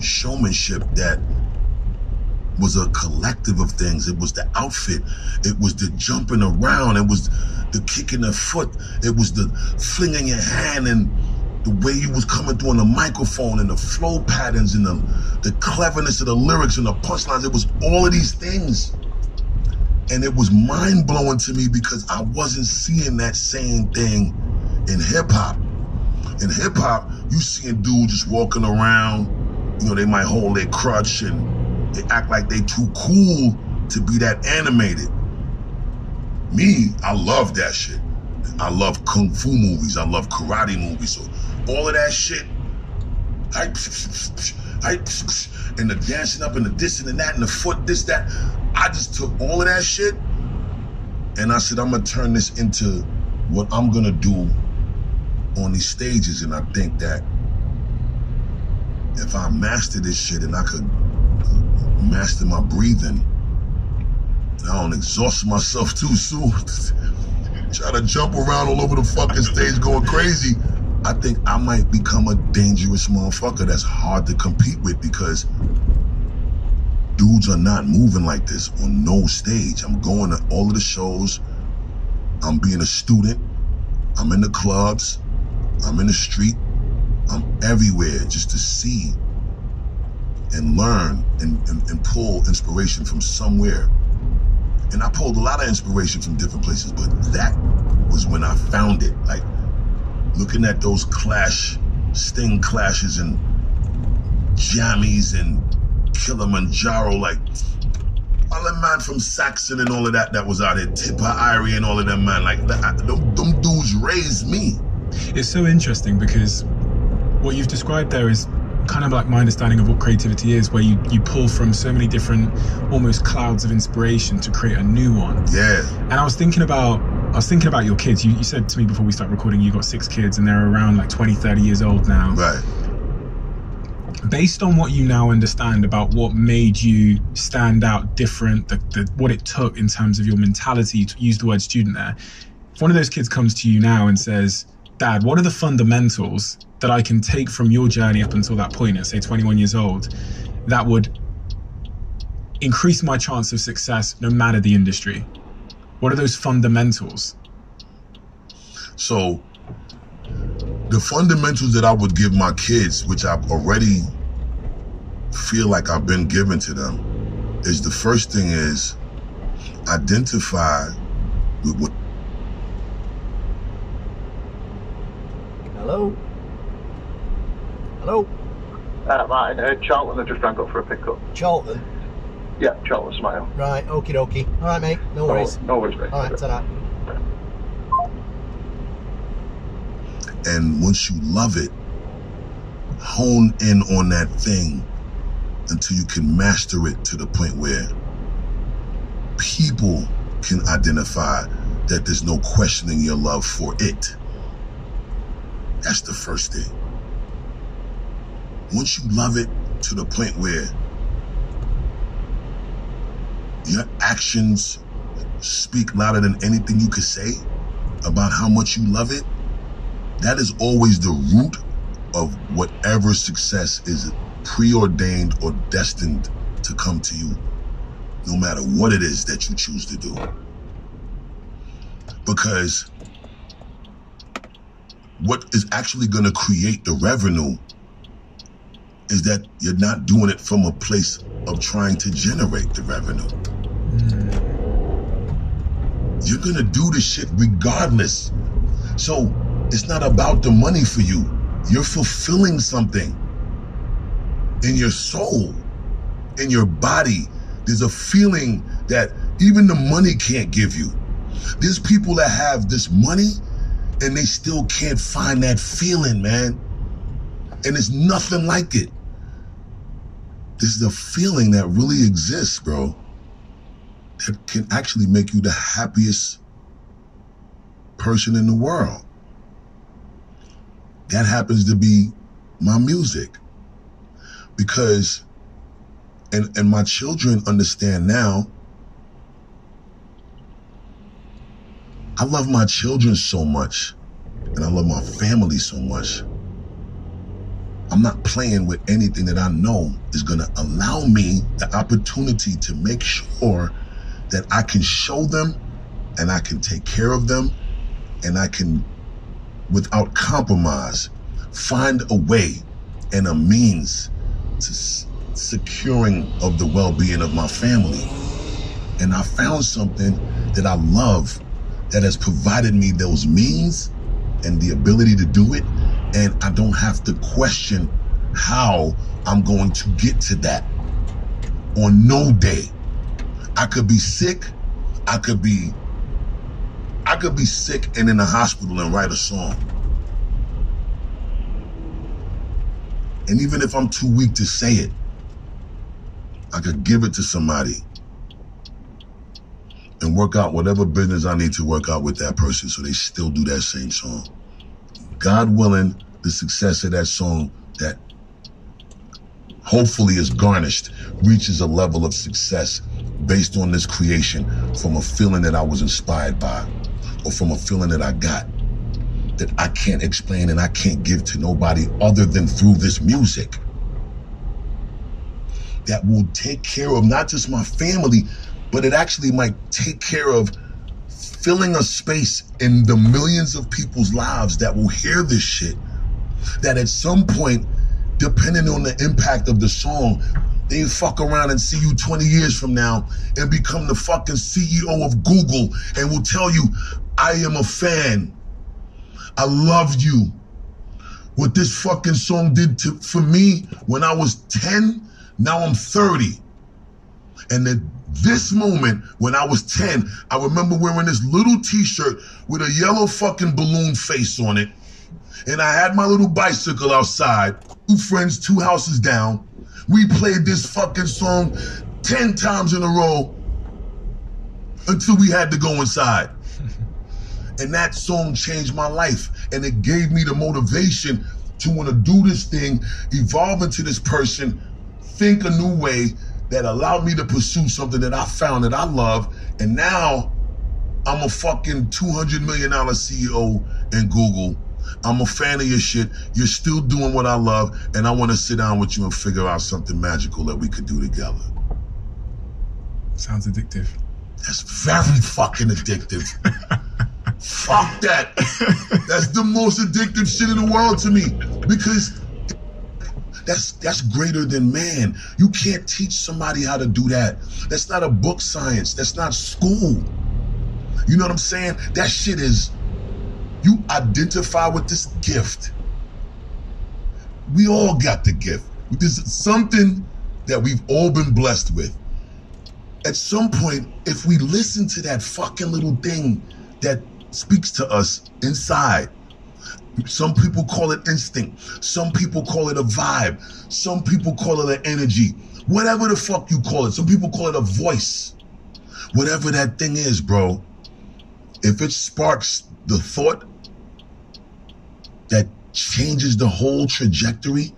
showmanship that was a collective of things. It was the outfit. It was the jumping around. It was the kicking the foot. It was the flinging your hand and the way you was coming through on the microphone and the flow patterns and the, the cleverness of the lyrics and the punchlines. It was all of these things And it was mind-blowing to me because I wasn't seeing that same thing in hip-hop. In hip-hop, you see a dude just walking around, you know, they might hold their crutch and they act like they too cool to be that animated. Me, I love that shit. I love kung fu movies. I love karate movies. So all of that shit, I, I, and the dancing up and the this and the that and the foot, this, that. I just took all of that shit and I said, I'm gonna turn this into what I'm gonna do on these stages. And I think that if I master this shit and I could master my breathing, I don't exhaust myself too soon. Try to jump around all over the fucking stage going crazy. I think I might become a dangerous motherfucker that's hard to compete with because dudes are not moving like this on no stage. I'm going to all of the shows. I'm being a student. I'm in the clubs. I'm in the street. I'm everywhere just to see and learn and, and, and pull inspiration from somewhere. And I pulled a lot of inspiration from different places, but that was when I found it. Like, looking at those clash, Sting clashes and jammies and Kilimanjaro, like, all that man from Saxon and all of that that was out there, Tipper Irie and all of them, man. Like, that, them, them dudes raised me. It's so interesting because what you've described there is kind of like my understanding of what creativity is, where you, you pull from so many different almost clouds of inspiration to create a new one. Yeah. And I was thinking about I was thinking about your kids. You, you said to me before we start recording, you got six kids and they're around like twenty, thirty years old now. Right. Based on what you now understand about what made you stand out different, the, the, what it took in terms of your mentality, to use the word student there, if one of those kids comes to you now and says, Dad, what are the fundamentals that I can take from your journey up until that point at, say, twenty-one years old, that would increase my chance of success no matter the industry? What are those fundamentals? So the fundamentals that I would give my kids, which I've already feel like I've been given to them, is the first thing is identify with what. Hello? Hello? Uh, Martin, uh, Charlton, I just rang up for a pickup. Charlton? Yeah, Charlton Smile. Right, okie dokie. All right, mate, no, no worries. No worries, mate. All right, ta-da. And once you love it, hone in on that thing until you can master it to the point where people can identify that there's no questioning your love for it. That's the first thing. Once you love it to the point where your actions speak louder than anything you could say about how much you love it, that is always the root of whatever success is preordained or destined to come to you, no matter what it is that you choose to do. Because what is actually going to create the revenue is that you're not doing it from a place of trying to generate the revenue. You're going to do this shit regardless. So it's not about the money for you. You're fulfilling something in your soul, in your body. There's a feeling that even the money can't give you. There's people that have this money and they still can't find that feeling, man. And it's nothing like it. This is a feeling that really exists, bro, that can actually make you the happiest person in the world. That happens to be my music. Because, and, and my children understand now, I love my children so much, and I love my family so much. I'm not playing with anything that I know is gonna allow me the opportunity to make sure that I can show them and I can take care of them and I can, without compromise, find a way and a means to securing of the well-being of my family. and I found something that I love that has provided me those means and the ability to do it, and I don't have to question how I'm going to get to that on no day. I could be sick, I could be I could be sick and in the hospital and write a song. And even if I'm too weak to say it, I could give it to somebody and work out whatever business I need to work out with that person so they still do that same song. God willing, the success of that song that hopefully is garnished reaches a level of success based on this creation from a feeling that I was inspired by or from a feeling that I got that I can't explain and I can't give to nobody other than through this music that will take care of not just my family, but it actually might take care of filling a space in the millions of people's lives that will hear this shit. That at some point, depending on the impact of the song, they fuck around and see you twenty years from now and become the fucking C E O of Google and will tell you, I am a fan. I loved you. What this fucking song did to, for me when I was ten, now I'm thirty. And at this moment, when I was ten, I remember wearing this little t-shirt with a yellow fucking balloon face on it. And I had my little bicycle outside, two friends, two houses down. We played this fucking song ten times in a row until we had to go inside. And that song changed my life. And it gave me the motivation to want to do this thing, evolve into this person, think a new way, that allowed me to pursue something that I found that I love, and now I'm a fucking two hundred million dollar C E O in Google. I'm a fan of your shit. You're still doing what I love, and I want to sit down with you and figure out something magical that we could do together. Sounds addictive. That's very fucking addictive. Fuck that. That's the most addictive shit in the world to me, because That's that's greater than man. You can't teach somebody how to do that. That's not a book science. That's not school. You know what I'm saying? That shit is, you identify with this gift. We all got the gift. There's something that we've all been blessed with. At some point, if we listen to that fucking little thing that speaks to us inside, some people call it instinct. Some people call it a vibe. Some people call it an energy. Whatever the fuck you call it. Some people call it a voice. Whatever that thing is, bro, if it sparks the thought that changes the whole trajectory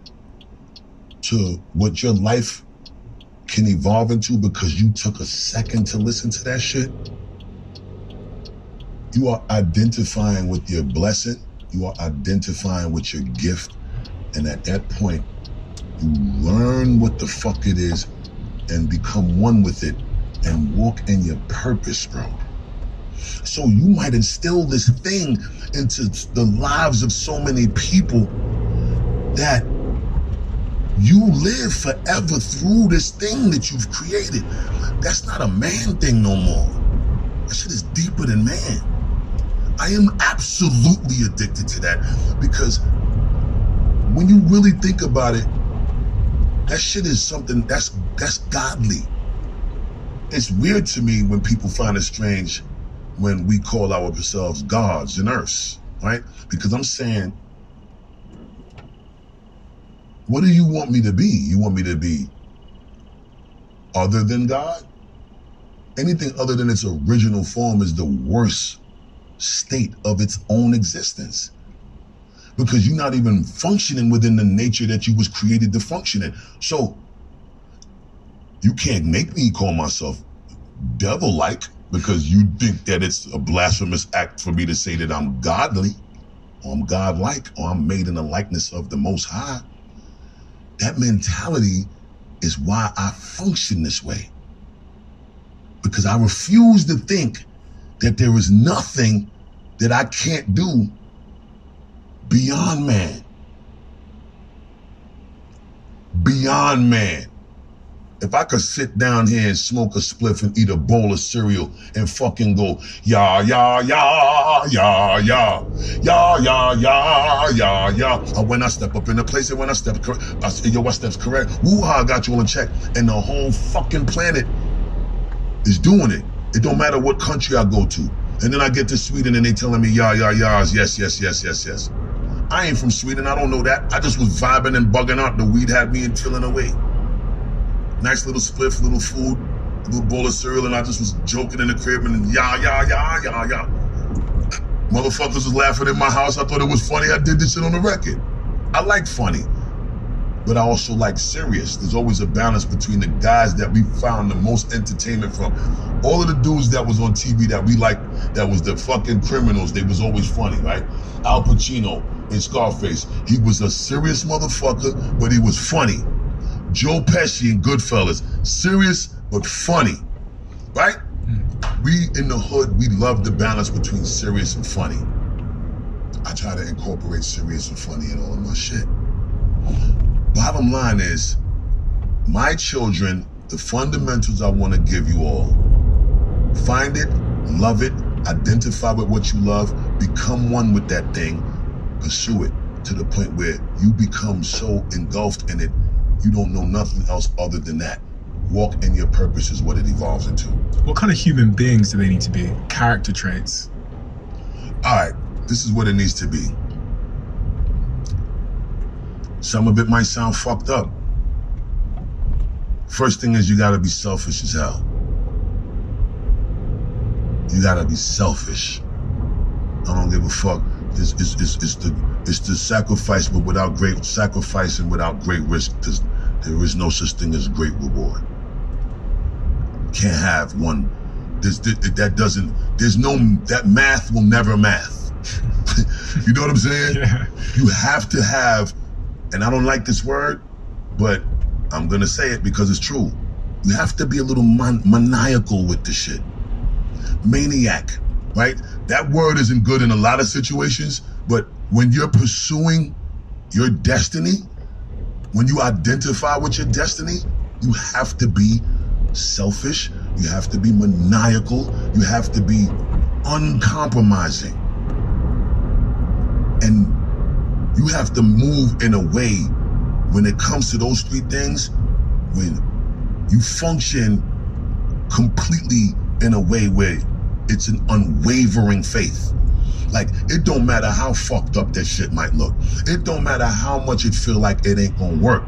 to what your life can evolve into because you took a second to listen to that shit, you are identifying with your blessing. You are identifying with your gift, and at that point, you learn what the fuck it is and become one with it and walk in your purpose, bro. So you might instill this thing into the lives of so many people that you live forever through this thing that you've created. That's not a man thing no more. That shit is deeper than man. I am absolutely addicted to that, because when you really think about it, that shit is something that's that's godly. It's weird to me when people find it strange when we call ourselves gods and earths, right? Because I'm saying, what do you want me to be? You want me to be other than God? Anything other than its original form is the worst state of its own existence, because you're not even functioning within the nature that you was created to function in. So you can't make me call myself devil-like because you think that it's a blasphemous act for me to say that I'm godly or I'm godlike or I'm made in the likeness of the Most High. That mentality is why I function this way, because I refuse to think that there is nothing that I can't do beyond man. Beyond man. If I could sit down here and smoke a spliff and eat a bowl of cereal and fucking go, yah, yah, yah, yah, yah, yah, yah, yah, yah, yah. And when I step up in the place and when I step correct, I say, yo, I steps correct. Woo-ha, I got you in check. And the whole fucking planet is doing it. It don't matter what country I go to. And then I get to Sweden and they telling me, yah, yah, yahs, yes, yes, yes, yes, yes. I ain't from Sweden, I don't know that. I just was vibing and bugging out. The weed had me and chilling away. Nice little spliff, little food, little bowl of cereal, and I just was joking in the crib and yah, yah, yah, yah, yah. Motherfuckers was laughing in my house. I thought it was funny. I did this shit on the record. I like funny, but I also like serious. There's always a balance between the guys that we found the most entertainment from. All of the dudes that was on T V that we liked, that was the fucking criminals, they was always funny, right? Al Pacino in Scarface, he was a serious motherfucker, but he was funny. Joe Pesci and Goodfellas, serious but funny, right? We in the hood, we love the balance between serious and funny. I try to incorporate serious and funny in all of my shit. Bottom line is, my children, the fundamentals I want to give you all, find it, love it, identify with what you love, become one with that thing, pursue it to the point where you become so engulfed in it, you don't know nothing else other than that. Walk in your purpose is what it evolves into. What kind of human beings do they need to be? Character traits. All right, this is what it needs to be. Some of it might sound fucked up. First thing is you gotta be selfish as hell. You gotta be selfish. I don't give a fuck. It's, it's, it's, it's, the, it's the sacrifice, but without great sacrifice and without great risk, because there is no such thing as a great reward. Can't have one. There's, that doesn't, there's no, that math will never math. You know what I'm saying? Yeah. You have to have, and I don't like this word, but I'm going to say it because it's true. You have to be a little man maniacal with the shit. Maniac, right? That word isn't good in a lot of situations, but when you're pursuing your destiny, when you identify with your destiny, you have to be selfish, you have to be maniacal, you have to be uncompromising. And you have to move in a way, when it comes to those three things, when you function completely in a way where it's an unwavering faith. Like, it don't matter how fucked up that shit might look. It don't matter how much it feel like it ain't gonna work.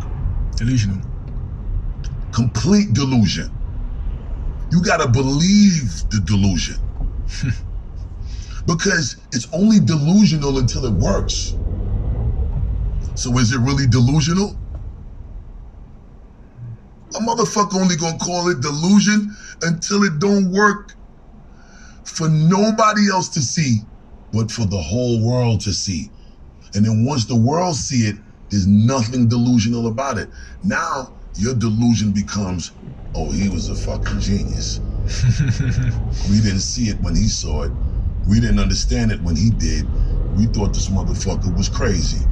Delusional. Complete delusion. You gotta believe the delusion. Because it's only delusional until it works. So is it really delusional? A motherfucker only gonna call it delusion until it don't work. For nobody else to see, but for the whole world to see. And then once the world see it, there's nothing delusional about it. Now your delusion becomes, oh, he was a fucking genius. We didn't see it when he saw it. We didn't understand it when he did. We thought this motherfucker was crazy.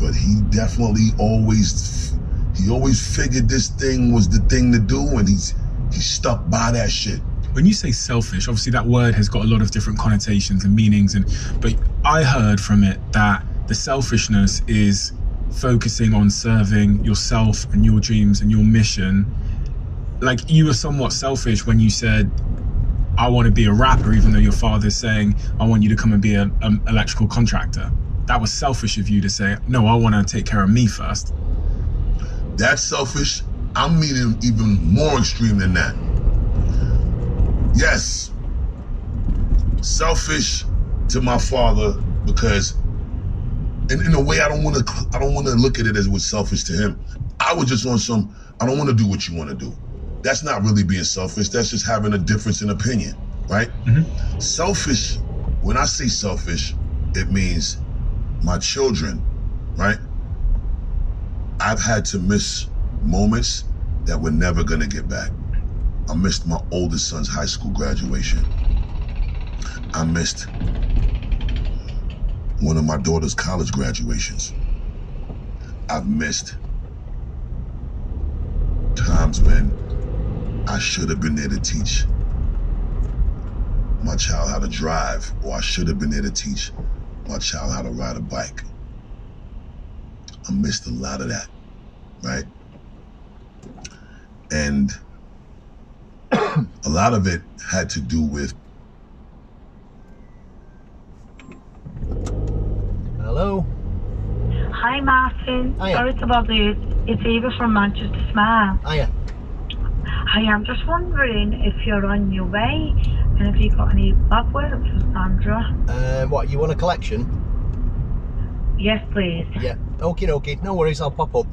But he definitely always, he always figured this thing was the thing to do, and he's he stuck by that shit. When you say selfish, obviously that word has got a lot of different connotations and meanings, and but I heard from it that the selfishness is focusing on serving yourself and your dreams and your mission. Like, you were somewhat selfish when you said, I want to be a rapper, even though your father's saying, I want you to come and be an electrical contractor. That was selfish of you to say, no, I want to take care of me first. That's selfish. I'm meaning even more extreme than that. Yes, selfish to my father, because in, in a way I don't want to I don't want to look at it as it was selfish to him. I was just on some, I don't want to do what you want to do. That's not really being selfish. That's just having a difference in opinion, right? Mm-hmm. Selfish, when I say selfish, it means my children, right? I've had to miss moments that we're never going to get back. I missed my oldest son's high school graduation. I missed one of my daughter's college graduations. I've missed times when I should have been there to teach my child how to drive, or I should have been there to teach my child how to ride a bike. I missed a lot of that, right? And a lot of it had to do with... Hello? Hi, Martin. Hiya. Sorry to bother you. It's Eva from Manchester Smile. Hiya. Hi, I'm just wondering if you're on your way and if you've got any lab work for Sandra. Uh, what, you want a collection? Yes, please. Yeah. Okie dokie. No worries, I'll pop up.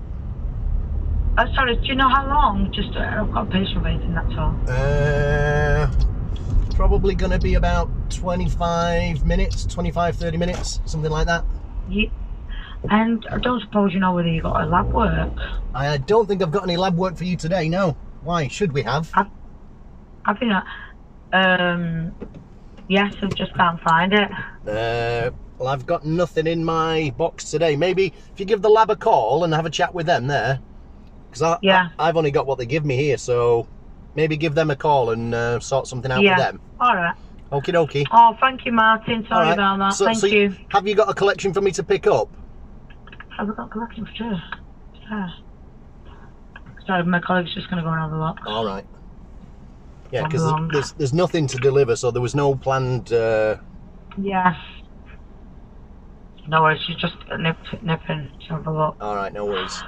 Oh, sorry, do you know how long? Just, uh, I've got a patient waiting, that's all. Uh, probably going to be about twenty-five minutes, twenty-five, thirty minutes, something like that. Yeah. And I don't suppose you know whether you've got a lab work? I don't think I've got any lab work for you today, no. Why, should we have? I've, I've been, um, yes, I just can't find it. Uh, well, I've got nothing in my box today. Maybe if you give the lab a call and have a chat with them there. Because yeah. I've only got what they give me here, so maybe give them a call and uh, sort something out yeah. with them. All right. Okie dokie. Oh, thank you, Martin. Sorry right. about that. So, thank so you. Have you got a collection for me to pick up? Have I got a collection for sure? Yeah. Sorry, my colleague's just going to go and have a look. All right. Yeah, because there's, there's, there's nothing to deliver, so there was no planned... Uh... Yeah. No worries. You just nip, nip in to have a look. All right, no worries.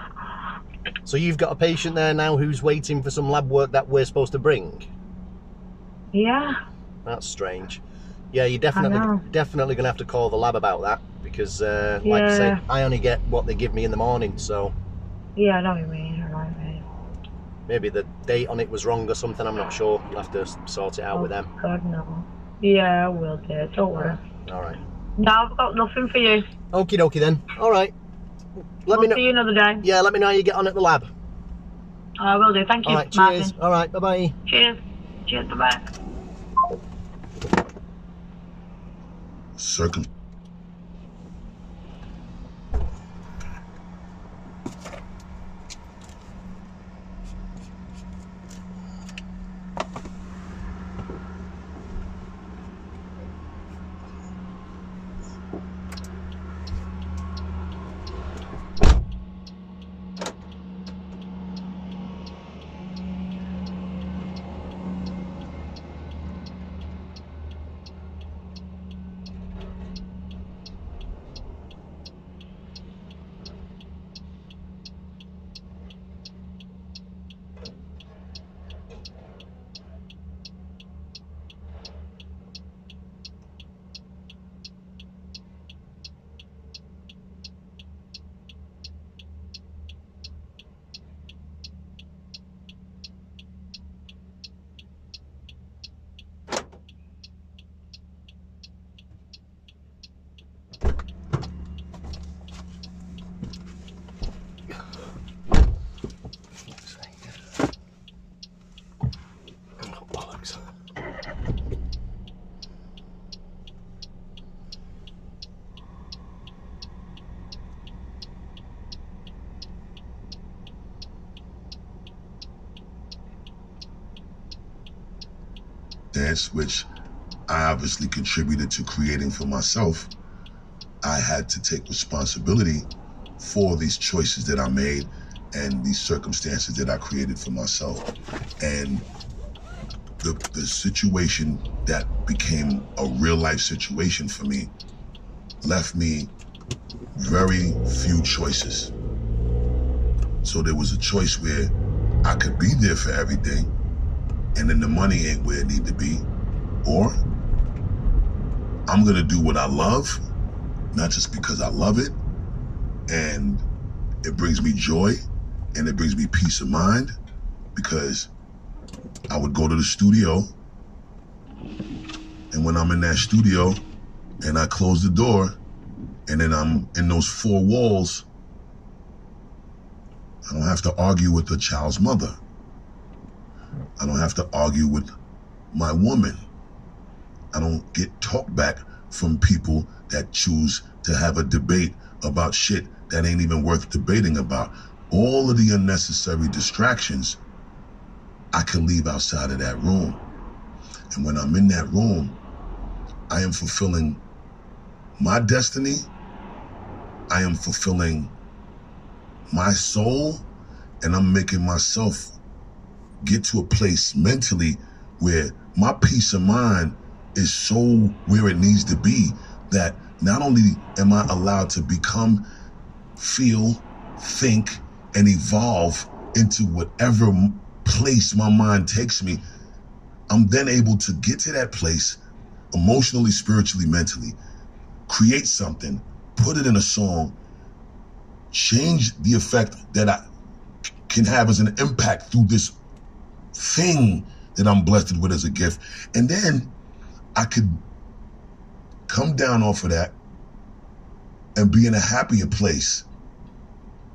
So you've got a patient there now who's waiting for some lab work that we're supposed to bring? Yeah. That's strange. Yeah, you're definitely definitely going to have to call the lab about that because, uh, yeah. like I say, I only get what they give me in the morning, so... Yeah, I know what you mean. I know what you mean. Maybe the date on it was wrong or something, I'm not sure. You'll have to sort it out oh, with them. God, no. Yeah, I will, dear. Don't worry. All right. No, I've got nothing for you. Okie dokie then. All right. Let we'll me see you another day. Yeah, let me know how you get on at the lab. I will do. Thank you, All right, cheers. Martin. All right, bye-bye. Cheers. Cheers, bye-bye. Circum... which I obviously contributed to creating for myself, I had to take responsibility for these choices that I made and these circumstances that I created for myself. And the, the situation that became a real life situation for me left me very few choices. So there was a choice where I could be there for everything, and then the money ain't where it need to be. Or I'm gonna do what I love, not just because I love it, and it brings me joy, and it brings me peace of mind, because I would go to the studio, and when I'm in that studio, and I close the door, and then I'm in those four walls, I don't have to argue with the child's mother. I don't have to argue with my woman. I don't get talk back from people that choose to have a debate about shit that ain't even worth debating about. All of the unnecessary distractions I can leave outside of that room. And when I'm in that room, I am fulfilling my destiny. I am fulfilling my soul, and I'm making myself get to a place mentally where my peace of mind is so where it needs to be that not only am I allowed to become, feel, think, and evolve into whatever place my mind takes me, I'm then able to get to that place emotionally, spiritually, mentally, create something, put it in a song, change the effect that I can have as an impact through this thing that I'm blessed with as a gift. And then I could come down off of that and be in a happier place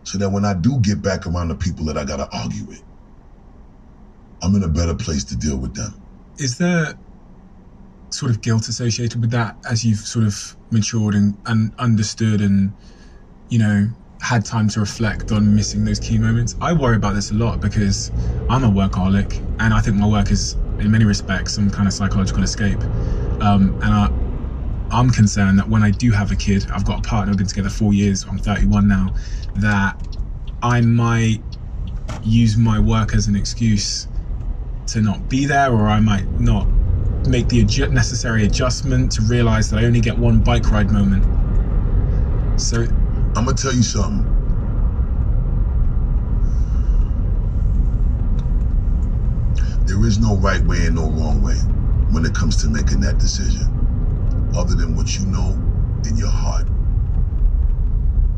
so that when I do get back around the people that I got to argue with, I'm in a better place to deal with them. Is there sort of guilt associated with that as you've sort of matured and, and understood and, you know, had time to reflect on missing those key moments? I worry about this a lot because I'm a workaholic and I think my work is, in many respects, some kind of psychological escape. Um, and I, I'm concerned that when I do have a kid, I've got a partner, we've been together four years, I'm thirty-one now, that I might use my work as an excuse to not be there, or I might not make the necessary adjustment to realize that I only get one bike ride moment. So I'm gonna tell you something. There is no right way and no wrong way when it comes to making that decision, other than what you know in your heart.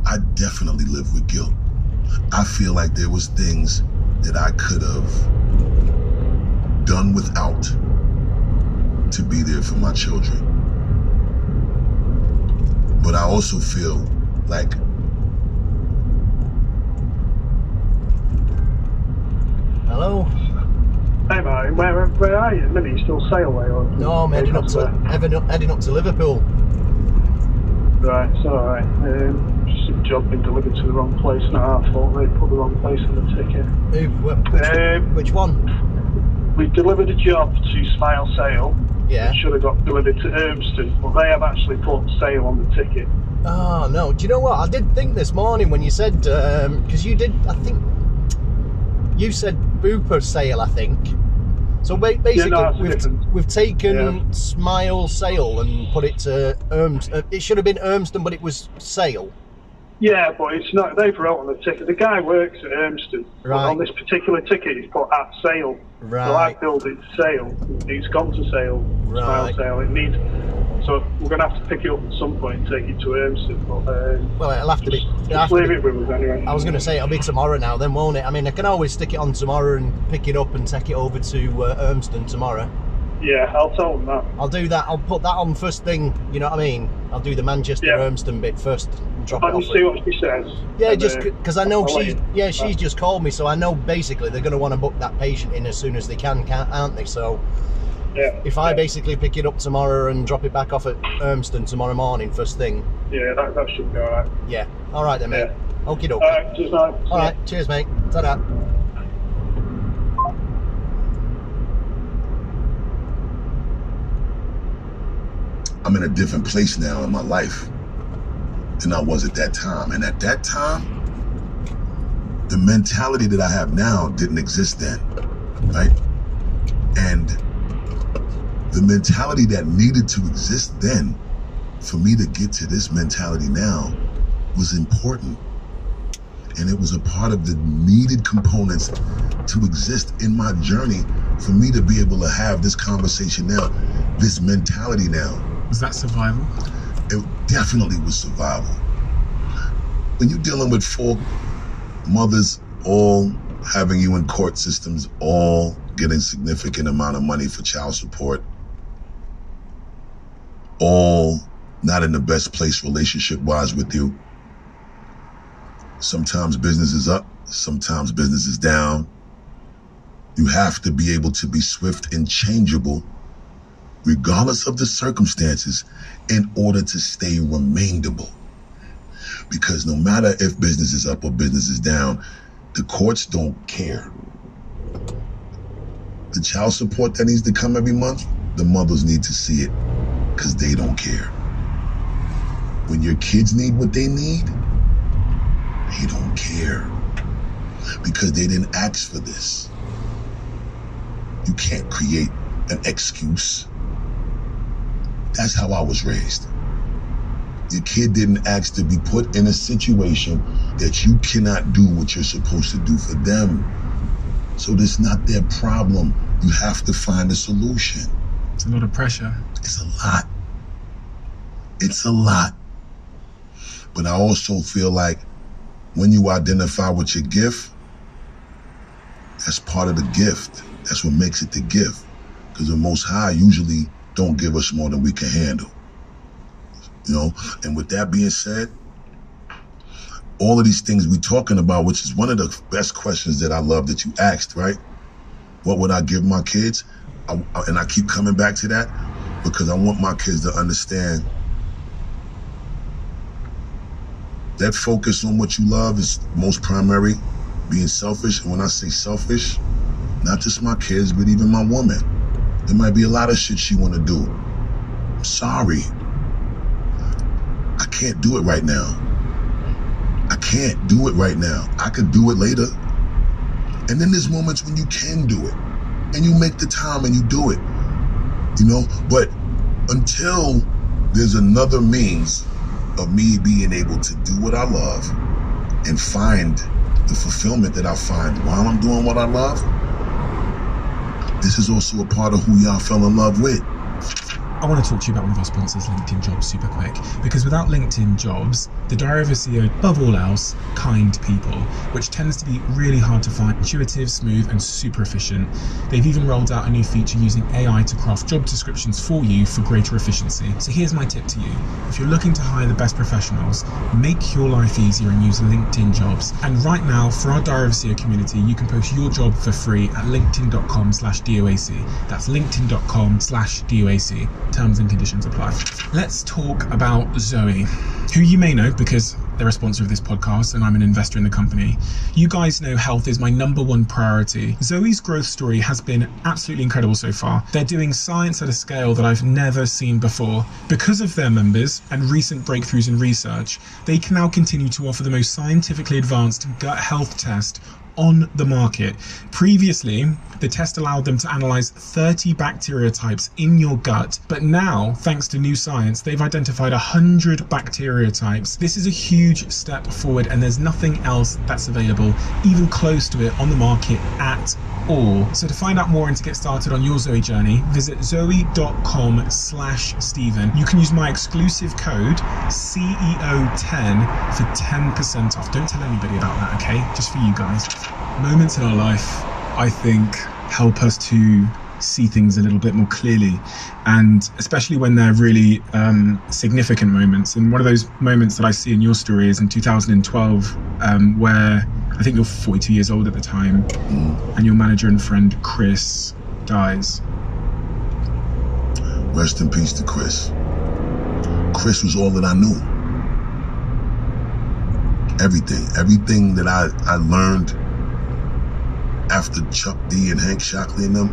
I definitely live with guilt. I feel like there was things that I could have done without to be there for my children. But I also feel like hello? Hey man, where, where are you? Maybe you're still Sailway or no, I'm heading up to heading up, heading up to Liverpool. Right, it's alright. Um, just a job been delivered to the wrong place, not our fault, they put the wrong place on the ticket. Who, wh which, um, which one? We delivered a job to Smile Sail. Yeah. It should have got delivered to Urmston, but they have actually put Sail on the ticket. Oh no, do you know what? I did think this morning when you said, because um, you did, I think, you said Booper Sail, I think. So basically, yeah, no, we've, we've taken yeah. Smile Sail and put it to Urmston. It should have been Urmston, but it was Sail. Yeah, but it's not, they've wrote on the ticket. The guy works at Urmston. Right. On this particular ticket, he's put at Sail. Right. So I filled it to Sail. It's gone to Sail. Right. Smile Sail. It needs. So we're going to have to pick it up at some point and take it to Urmston. But, um, well, it'll have to just, be... Just leave it with us anyway. I was going to say, it'll be tomorrow now then, won't it? I mean, I can always stick it on tomorrow and pick it up and take it over to uh, Urmston tomorrow. Yeah, I'll tell them that. I'll do that. I'll put that on first thing, you know what I mean? I'll do the Manchester yeah. Urmston bit first and drop I'll it off. I'll see what she says. Yeah, and, just because uh, I know she's, yeah, she's just called me, so I know basically they're going to want to book that patient in as soon as they can, can't, aren't they? So... Yeah, if I yeah. basically pick it up tomorrow and drop it back off at Urmston tomorrow morning, first thing. Yeah, that, that should be all right. Yeah. All right then, mate. Yeah. Okie dokie. All right, cheers, mate. All yeah. right, cheers, mate. Ta-da. I'm in a different place now in my life than I was at that time. And at that time, the mentality that I have now didn't exist then, right? And... the mentality that needed to exist then for me to get to this mentality now was important. And it was a part of the needed components to exist in my journey for me to be able to have this conversation now, this mentality now. Was that survival? It definitely was survival. When you're dealing with four mothers, all having you in court systems, all getting significant amount of money for child support, all not in the best place relationship-wise with you. Sometimes business is up, sometimes business is down. You have to be able to be swift and changeable, regardless of the circumstances, in order to stay remainable. Because no matter if business is up or business is down, the courts don't care. the child support that needs to come every month, the mothers need to see it, because they don't care. When your kids need what they need, they don't care, because they didn't ask for this. You can't create an excuse. That's how I was raised. Your kid didn't ask to be put in a situation that you cannot do what you're supposed to do for them. So that's not their problem. You have to find a solution. It's a lot of pressure. It's a lot. It's a lot. But I also feel like when you identify with your gift, that's part of the gift. That's what makes it the gift. Because the Most High usually don't give us more than we can handle. You know, and with that being said, all of these things we're talking about, which is one of the best questions that I love that you asked, right? What would I give my kids? I, and I keep coming back to that because I want my kids to understand that focus on what you love is most primary, being selfish. And when I say selfish, not just my kids, but even my woman. There might be a lot of shit she want to do. I'm sorry. I can't do it right now. I can't do it right now. I could do it later. And then there's moments when you can do it. And you make the time and you do it. You know? But until there's another means of me being able to do what I love and find the fulfillment that I find while I'm doing what I love, this is also a part of who y'all fell in love with. I want to talk to you about one of our sponsors, LinkedIn Jobs, super quick. Because without LinkedIn Jobs, the Diary of a C E O, above all else, kind people, which tends to be really hard to find, intuitive, smooth, and super efficient. They've even rolled out a new feature using A I to craft job descriptions for you for greater efficiency. So here's my tip to you. If you're looking to hire the best professionals, make your life easier and use LinkedIn Jobs. And right now, for our Diary of a C E O community, you can post your job for free at linkedin.com slash DOAC. That's linkedin.com slash DOAC. Terms and conditions apply. Let's talk about Zoe, who you may know because they're a sponsor of this podcast and I'm an investor in the company. You guys know health is my number one priority. Zoe's growth story has been absolutely incredible so far. They're doing science at a scale that I've never seen before. Because of their members and recent breakthroughs in research, they can now continue to offer the most scientifically advanced gut health test on the market. Previously, the test allowed them to analyze thirty bacteria types in your gut, but now, thanks to new science, they've identified one hundred bacteria types. This is a huge step forward, and there's nothing else that's available, even close to it, on the market at all. So to find out more and to get started on your Zoe journey, visit zoe.com slash Stephen. You can use my exclusive code C E O ten for ten percent off. Don't tell anybody about that, okay? Just for you guys. Moments in our life, I think, help us to see things a little bit more clearly, and especially when they're really um, significant moments. And one of those moments that I see in your story is in two thousand twelve, um, where I think you're forty-two years old at the time, and your manager and friend Chris dies. Rest in peace to Chris. Chris was all that I knew. Everything, everything that I, I learned after Chuck D and Hank Shockley and them,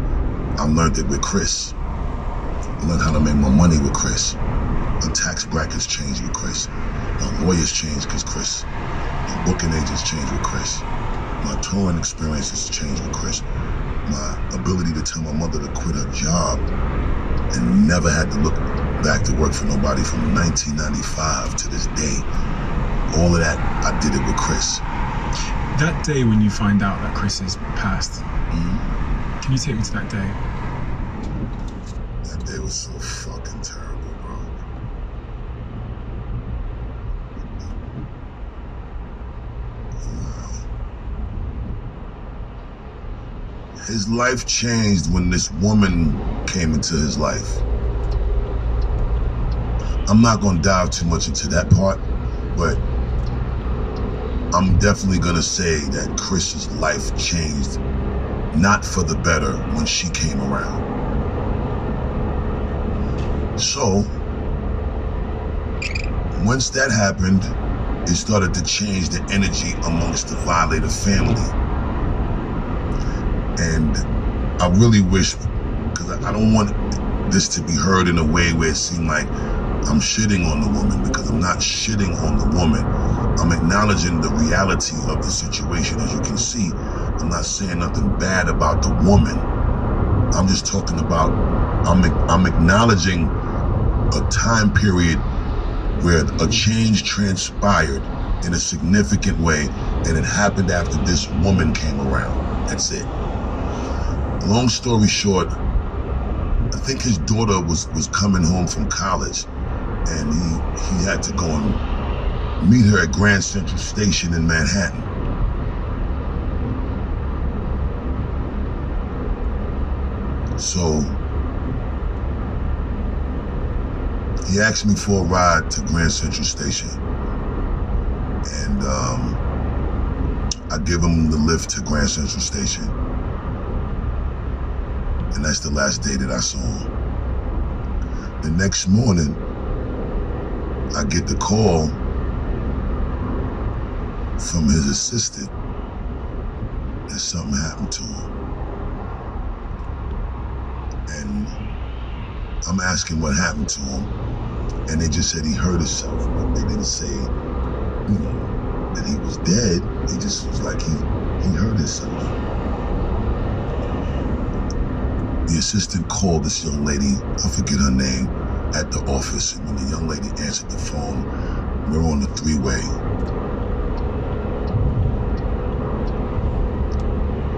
I learned it with Chris. I learned how to make my money with Chris. The tax brackets changed with Chris. The lawyers changed because Chris. The booking agents changed with Chris. My touring experiences changed with Chris. My ability to tell my mother to quit her job and never had to look back to work for nobody from nineteen ninety-five to this day. All of that, I did it with Chris. That day when you find out that Chris is passed, mm-hmm. Can you take me to that day? That day was so fucking terrible, bro. Wow. His life changed when this woman came into his life. I'm not gonna dive too much into that part, but I'm definitely gonna say that Chris's life changed, not for the better, when she came around. So, once that happened, it started to change the energy amongst the Violator family. And I really wish, because I, I don't want this to be heard in a way where it seemed like I'm shitting on the woman, because I'm not shitting on the woman. I'm acknowledging the reality of the situation. As you can see, I'm not saying nothing bad about the woman. I'm just talking about, I'm, I'm acknowledging a time period where a change transpired in a significant way, and it happened after this woman came around. That's it. Long story short, I think his daughter was, was coming home from college, and he, he had to go and meet her at Grand Central Station in Manhattan. So he asked me for a ride to Grand Central Station, and um, I give him the lift to Grand Central Station, and that's the last day that I saw him. The next morning, I get the call from his assistant that something happened to him. And I'm asking what happened to him, and they just said he hurt himself, but they didn't say, you know, that he was dead. They just was like, he, he hurt himself. The assistant called this young lady, I forget her name, at the office, and when the young lady answered the phone, we were on the three-way.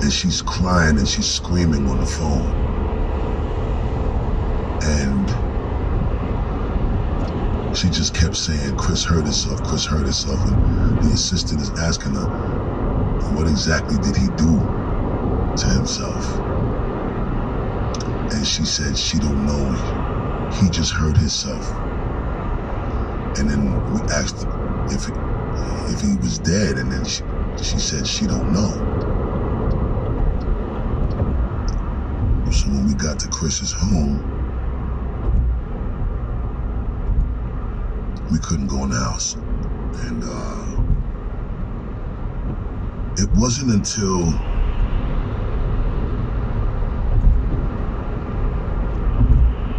And she's crying and she's screaming on the phone. And she just kept saying, Chris hurt herself, Chris hurt herself. And the assistant is asking her, what exactly did he do to himself? And she said, she don't know. He just hurt himself. And then we asked if he, if he was dead, and then she, she said she don't know. So when we got to Chris's home, we couldn't go in the house. And uh, it wasn't until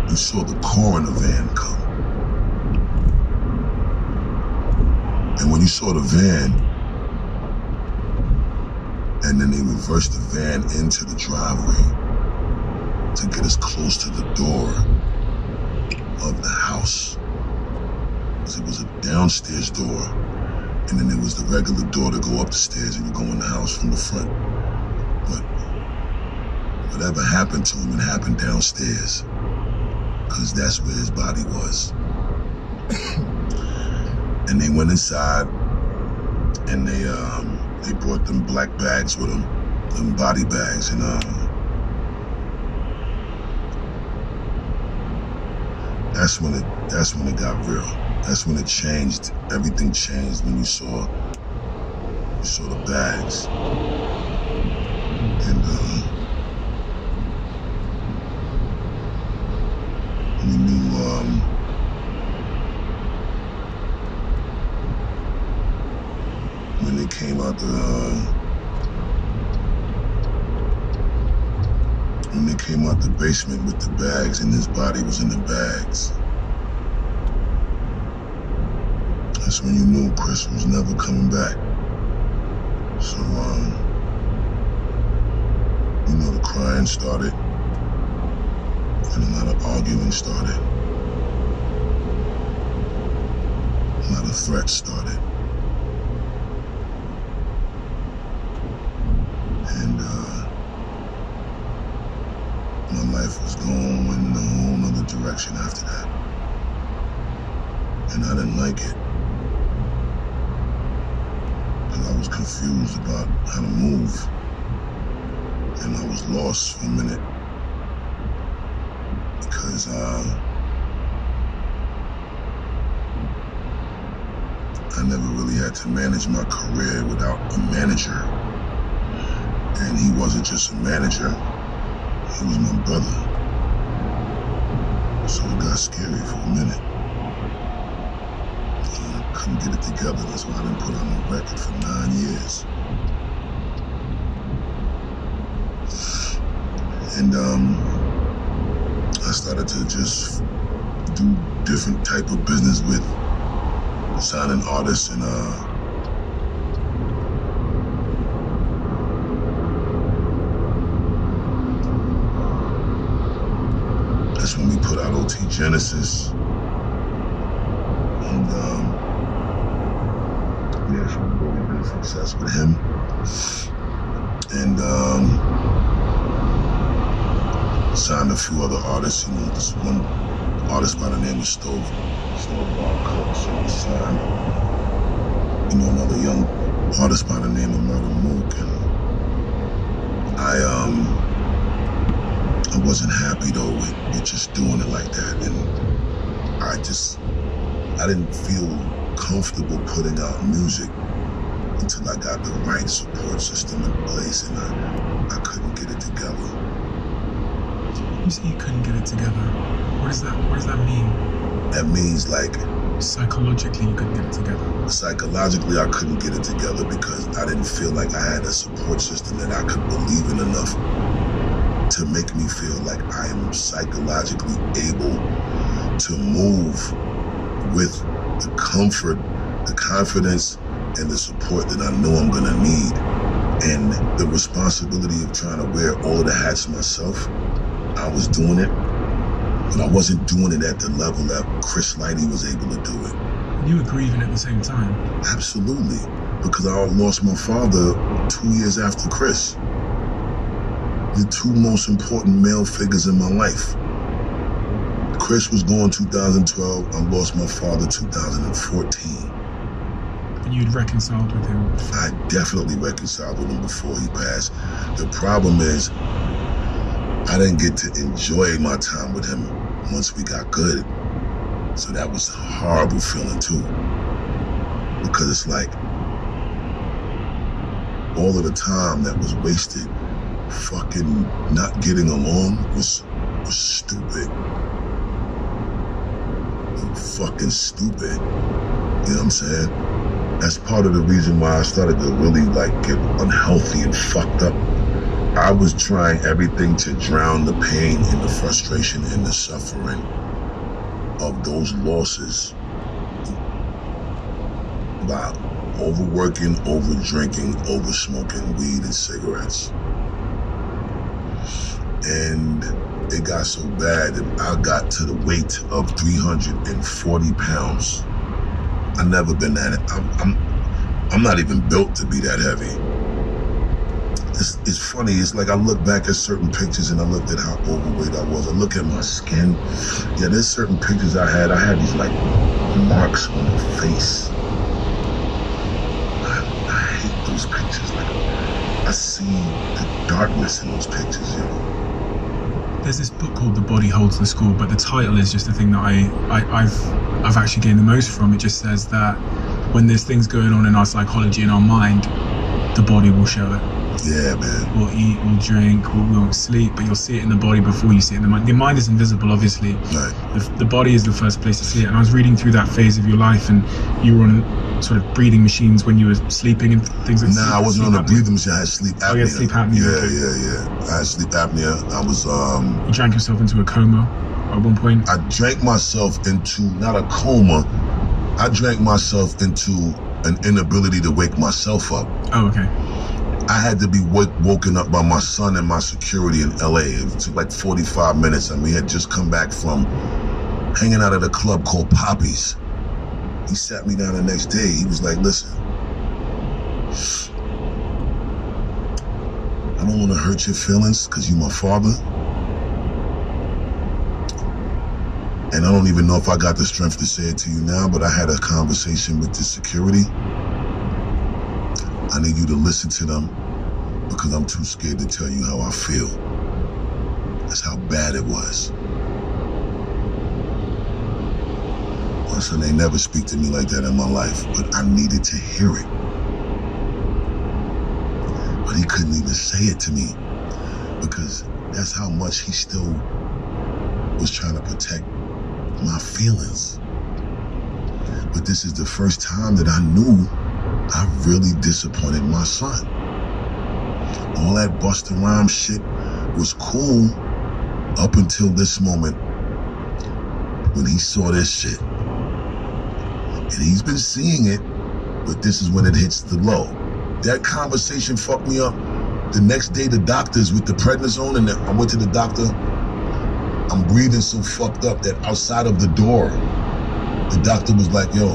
we saw the coroner van come. And when you saw the van, and then they reversed the van into the driveway to get us close to the door of the house. Because it was a downstairs door, and then there was the regular door to go up the stairs and you go in the house from the front. But whatever happened to him, it happened downstairs, because that's where his body was. And they went inside, and they um, they brought them black bags with them, them body bags, and uh, that's when it that's when it got real. That's when it changed. Everything changed when you saw you saw the bags, and. Uh, We knew, um, when they came out the, uh, when they came out the basement with the bags, and his body was in the bags. That's when you knew Chris was never coming back. So, um, you know, the crying started. And a lot of arguing started. A lot of threats started. And uh, my life was going in a whole nother direction after that. And I didn't like it. Because I was confused about how to move. And I was lost for a minute. Because uh, I never really had to manage my career without a manager. And he wasn't just a manager, he was my brother. So it got scary for a minute. And I couldn't get it together, that's why I didn't put on a record for nine years. and um, I started to just do different type of business with signing artists and uh, that's when we put out O T Genesis. And um, we actually really good success with him. And um, signed a few other artists. You know, this one artist by the name of Stove, Stove Barker, so we signed, you know, another young artist by the name of Murder Mook. And I, um, I wasn't happy though with, with just doing it like that, and I just, I didn't feel comfortable putting out music until I got the right support system in place, and I, I couldn't get it together. You say you couldn't get it together. What does that, what does that mean? That means like... Psychologically you couldn't get it together. Psychologically I couldn't get it together because I didn't feel like I had a support system that I could believe in enough to make me feel like I am psychologically able to move with the comfort, the confidence, and the support that I know I'm gonna need. And the responsibility of trying to wear all of the hats myself, I was doing it, but I wasn't doing it at the level that Chris Lighty was able to do it. You were grieving at the same time. Absolutely, because I lost my father two years after Chris. The two most important male figures in my life. Chris was gone two thousand twelve, I lost my father two thousand fourteen. And you'd reconciled with him? I definitely reconciled with him before he passed. The problem is, I didn't get to enjoy my time with him once we got good. So that was a horrible feeling too. Because it's like, all of the time that was wasted fucking not getting along was, was stupid. Fucking stupid. You know what I'm saying? That's part of the reason why I started to really like get unhealthy and fucked up. I was trying everything to drown the pain and the frustration and the suffering of those losses by overworking, over drinking, over smoking weed and cigarettes. And it got so bad that I got to the weight of three hundred forty pounds. I've never been that, I'm, I'm, I'm not even built to be that heavy. It's, it's funny, it's like I look back at certain pictures and I looked at how overweight I was. I look at my skin. Yeah, there's certain pictures I had, I had these like marks on my face. I, I hate those pictures. Like I see the darkness in those pictures, you know? There's this book called The Body Holds the Score, but the title is just the thing that I, I, I've, I've actually gained the most from. It just says that when there's things going on in our psychology, in our mind, the body will show it. Yeah, man. We'll eat, we'll drink, we'll, we won't sleep, but you'll see it in the body before you see it in the mind. The mind is invisible, obviously. Right. The, the body is the first place to see it. And I was reading through that phase of your life, and you were on sort of breathing machines when you were sleeping and things like that. Nah, sleep, I wasn't on a breathing machine. I had sleep apnea. Oh, you had sleep apnea. Yeah, yeah, yeah. I had sleep apnea. I was, um... You drank yourself into a coma at one point? I drank myself into, not a coma, I drank myself into an inability to wake myself up. Oh, okay. I had to be woke, woken up by my son and my security in L A. It took like forty-five minutes, and we had just come back from hanging out at a club called Poppy's. He sat me down the next day. He was like, listen, I don't want to hurt your feelings because you're my father. And I don't even know if I got the strength to say it to you now, but I had a conversation with the security. I need you to listen to them because I'm too scared to tell you how I feel. That's how bad it was. My son, they never speak to me like that in my life, but I needed to hear it. But he couldn't even say it to me because that's how much he still was trying to protect my feelings. But this is the first time that I knew I really disappointed my son. All that Busta Rhymes shit, was cool up until this moment when he saw this shit. And he's been seeing it, but this is when it hits the low. That conversation fucked me up. The next day, the doctors with the prednisone, and the, I went to the doctor. I'm breathing so fucked up that outside of the door, the doctor was like, yo,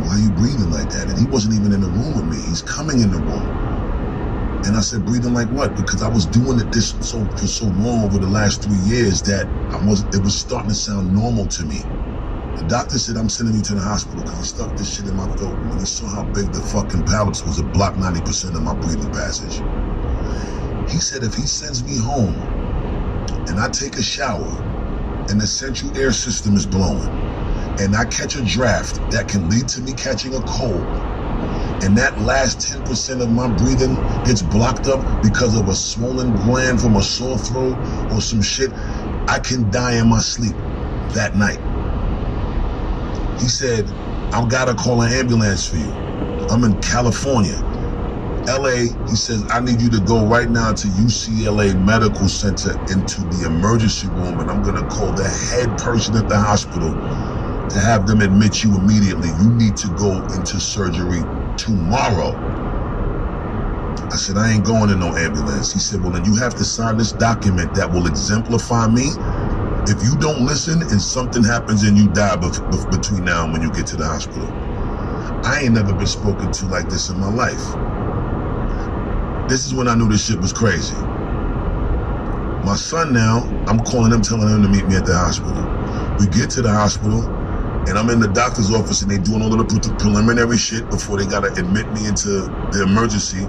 why are you breathing like that? And he wasn't even in the room with me. He's coming in the room. And I said, breathing like what? Because I was doing it this so, for so long over the last three years that I was, it was starting to sound normal to me. The doctor said, I'm sending you to the hospital because I stuck this shit in my throat. When he saw how big the fucking polyps was, it blocked ninety percent of my breathing passage. He said, if he sends me home and I take a shower and the central air system is blowing and I catch a draft that can lead to me catching a cold and that last ten percent of my breathing gets blocked up because of a swollen gland from a sore throat or some shit, I can die in my sleep that night. He said, I've got to call an ambulance for you. I'm in California. L A, he says, I need you to go right now to U C L A Medical Center into the emergency room, and I'm going to call the head person at the hospital to have them admit you immediately. You need to go into surgery tomorrow. I said, I ain't going in no ambulance. He said, well, then you have to sign this document that will exemplify me. If you don't listen and something happens and you die be be between now and when you get to the hospital. I ain't never been spoken to like this in my life. This is when I knew this shit was crazy. My son now, I'm calling him, telling him to meet me at the hospital. We get to the hospital and I'm in the doctor's office and they doing all of the preliminary shit before they gotta admit me into the emergency.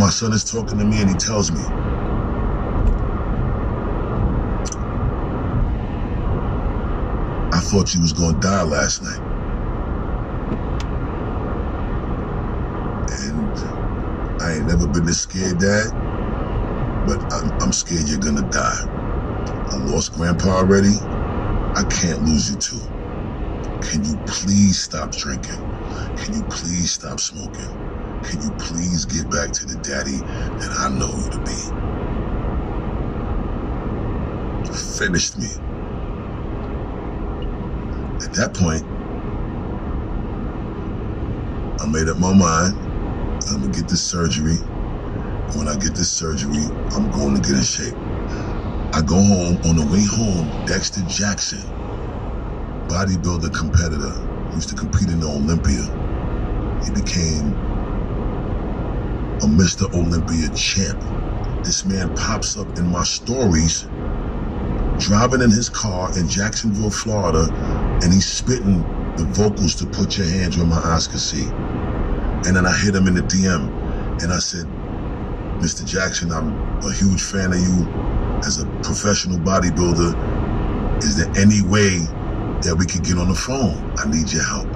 My son is talking to me and he tells me, I thought you was gonna die last night. And I ain't never been this scared, Dad, but I'm, I'm scared you're gonna die. I lost Grandpa already. I can't lose you too. Can you please stop drinking? Can you please stop smoking? Can you please get back to the daddy that I know you to be? You finished me. At that point, I made up my mind, I'm gonna get this surgery. When I get this surgery, I'm going to get in shape. I go home, on the way home, Dexter Jackson, bodybuilder competitor, used to compete in the Olympia. He became a Mister Olympia champ. This man pops up in my stories, driving in his car in Jacksonville, Florida, and he's spitting the vocals to Put Your Hands Where My Eyes Can See. And then I hit him in the D M and I said, Mister Jackson, I'm a huge fan of you as a professional bodybuilder. Is there any way that we could get on the phone? I need your help.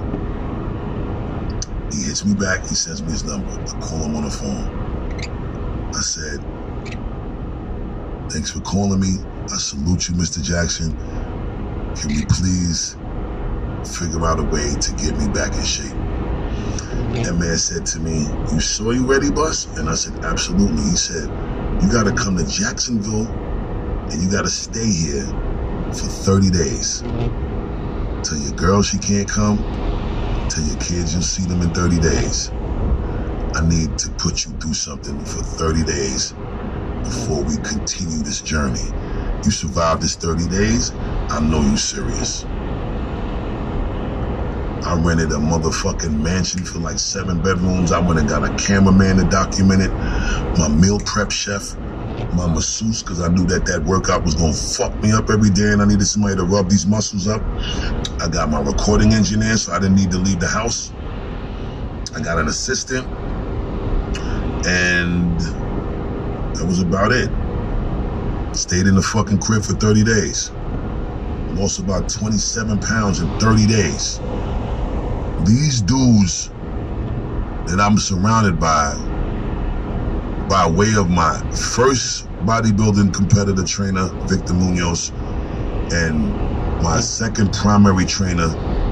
He hits me back, he sends me his number. I call him on the phone. I said, thanks for calling me. I salute you, Mister Jackson. Can we please figure out a way to get me back in shape? That man said to me, you sure you ready, Bus? And I said, absolutely. He said, you gotta come to Jacksonville and you gotta stay here for thirty days. Tell your girl she can't come, tell your kids you'll see them in thirty days. I need to put you through something for thirty days before we continue this journey. You survived this thirty days, I know you serious. I rented a motherfucking mansion for like seven bedrooms. I went and got a cameraman to document it, my meal prep chef, my masseuse, because I knew that that workout was going to fuck me up every day and I needed somebody to rub these muscles up. I got my recording engineer, so I didn't need to leave the house. I got an assistant, and that was about it. Stayed in the fucking crib for thirty days. Lost about twenty-seven pounds in thirty days. These dudes that I'm surrounded by, by way of my first bodybuilding competitor trainer, Victor Munoz, and my second primary trainer,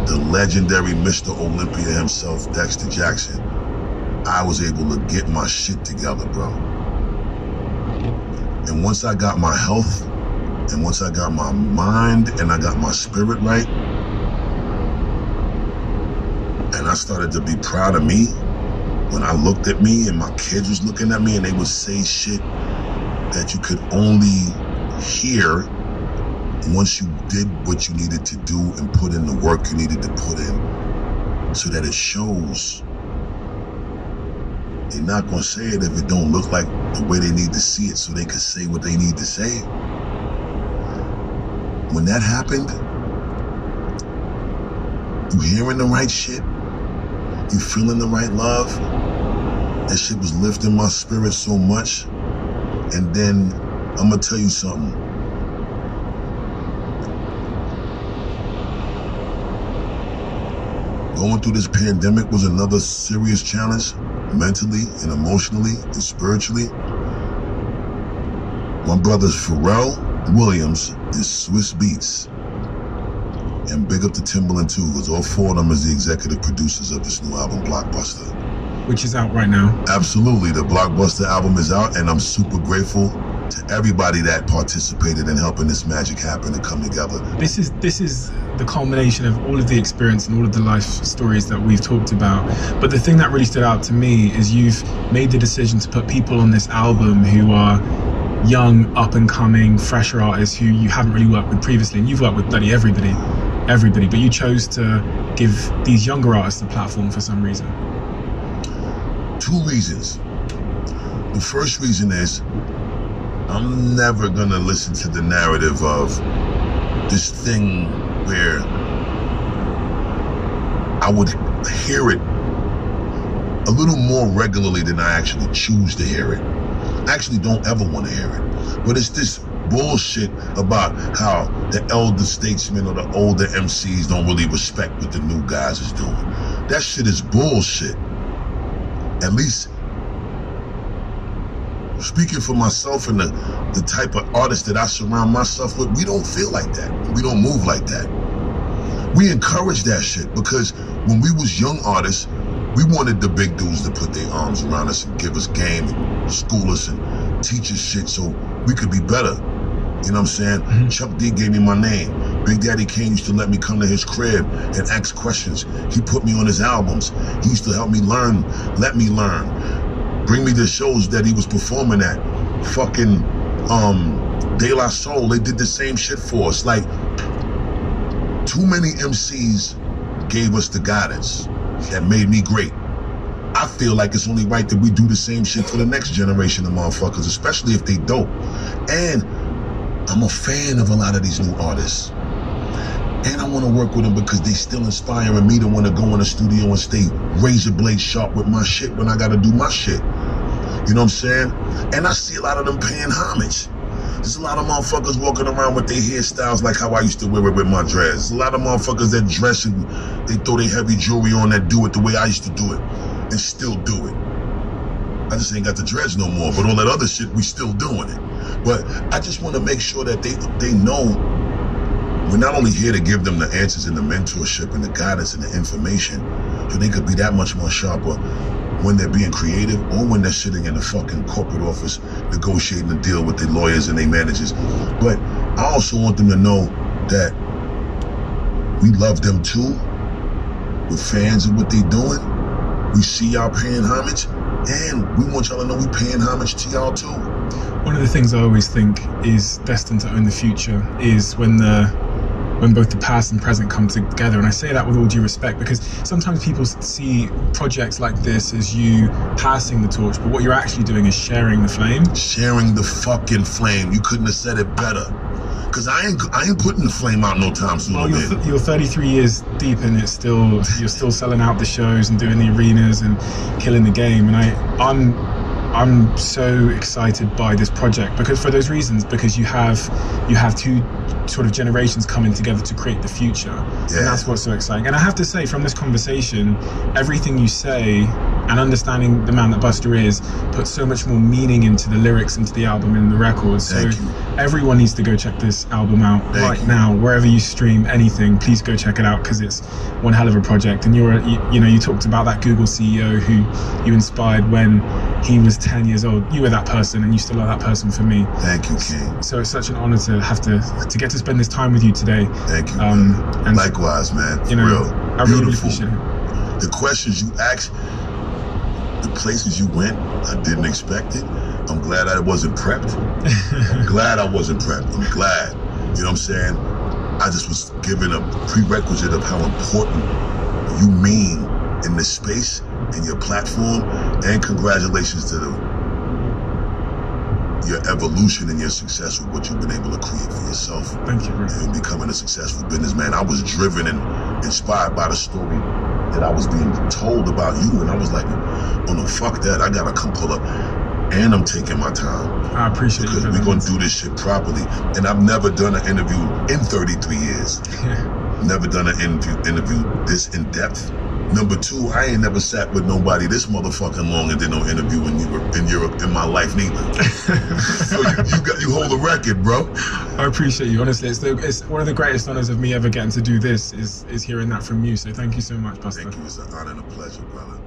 the legendary Mister Olympia himself, Dexter Jackson, I was able to get my shit together, bro. And once I got my health, and once I got my mind, and I got my spirit right, and I started to be proud of me, when I looked at me and my kids was looking at me and they would say shit that you could only hear once you did what you needed to do and put in the work you needed to put in, so that it shows. They're not gonna say it if it don't look like the way they need to see it, so they can say what they need to say. When that happened, you hearing the right shit, you feeling the right love, that shit was lifting my spirit so much. And then I'm gonna tell you something. Going through this pandemic was another serious challenge, mentally and emotionally and spiritually. My brothers Pharrell Williams and Swiss Beats, and big up to Timbaland too, because all four of them is the executive producers of this new album, Blockbuster. Which is out right now. Absolutely, the Blockbuster album is out, and I'm super grateful to everybody that participated in helping this magic happen and come together. This is this is the culmination of all of the experience and all of the life stories that we've talked about. But the thing that really stood out to me is you've made the decision to put people on this album who are young, up and coming, fresher artists who you haven't really worked with previously, and you've worked with bloody everybody, everybody. But you chose to give these younger artists a platform for some reason. Two reasons. The first reason is, I'm never gonna listen to the narrative of this thing where I would hear it a little more regularly than I actually choose to hear it. I actually don't ever want to hear it. But it's this bullshit about how the elder statesmen or the older M Cs don't really respect what the new guys is doing. That shit is bullshit. At least speaking for myself and the, the type of artists that I surround myself with, we don't feel like that. We don't move like that. We encourage that shit, because when we was young artists, we wanted the big dudes to put their arms around us and give us game and school us and teach us shit so we could be better. You know what I'm saying? Mm-hmm. Chuck D gave me my name. Big Daddy Kane used to let me come to his crib and ask questions. He put me on his albums. He used to help me learn, let me learn. Bring me the shows that he was performing at. Fucking um, De La Soul, they did the same shit for us. Like, too many M Cs gave us the guidance that made me great. I feel like it's only right that we do the same shit for the next generation of motherfuckers, especially if they dope. And I'm a fan of a lot of these new artists. And I want to work with them because they still inspiring me to want to go in the studio and stay razor blade sharp with my shit when I got to do my shit. You know what I'm saying? And I see a lot of them paying homage. There's a lot of motherfuckers walking around with their hairstyles like how I used to wear it with my dreads. There's a lot of motherfuckers that dress and they throw their heavy jewelry on that do it the way I used to do it and still do it. I just ain't got the dreads no more, but all that other shit, we still doing it. But I just want to make sure that they they know we're not only here to give them the answers and the mentorship and the guidance and the information, so they could be that much more sharper when they're being creative or when they're sitting in the fucking corporate office negotiating a deal with their lawyers and their managers. But I also want them to know that we love them too. We're fans of what they're doing. We see y'all paying homage, and we want y'all to know we're paying homage to y'all too. One of the things I always think is destined to own the future is when the when both the past and present come together. And I say that with all due respect, because sometimes people see projects like this as you passing the torch, but what you're actually doing is sharing the flame. Sharing the fucking flame. You couldn't have said it better. Because I ain't I ain't putting the flame out no time soon. Well, you're, th you're thirty-three years deep and it's still, you're still selling out the shows and doing the arenas and killing the game. And I, I'm, I'm so excited by this project because for those reasons, because you have you have two sort of generations coming together to create the future. Yeah. And that's what's so exciting. And I have to say, from this conversation, everything you say and understanding the man that Busta is puts so much more meaning into the lyrics, into the album, and the records. Thank so you. everyone needs to go check this album out Thank right you. now. Wherever you stream anything, please go check it out, because it's one hell of a project. And you're, you, you know, you talked about that Google C E O who you inspired when he was ten years old. You were that person, and you still are that person for me. Thank you, King. So it's such an honor to have to to get to spend this time with you today. Thank you. Um, and likewise, man. For you know, real. I really, really appreciate it. The questions you asked, the places you went, I didn't expect it. I'm glad I wasn't prepped. I'm glad I wasn't prepped. I'm glad. You know what I'm saying? I just was given a prerequisite of how important you mean in this space, in your platform, and congratulations to the, your evolution and your success with what you've been able to create for yourself. Thank you. And becoming a successful businessman. I was driven and inspired by the story that I was being told about you, and I was like, oh no, fuck that. I gotta come pull up. And I'm taking my time. I appreciate it. Because we're going to do this shit properly. And I've never done an interview in thirty-three years. Yeah. Never done an interview, interview this in depth. Number two, I ain't never sat with nobody this motherfucking long and did no interview in Europe, in, Europe, in my life neither. So you, you, got, you hold a record, bro. I appreciate you. Honestly, it's, the, it's one of the greatest honors of me ever getting to do this is, is hearing that from you. So thank you so much, Busta. Thank you. It's an honor and a pleasure, brother.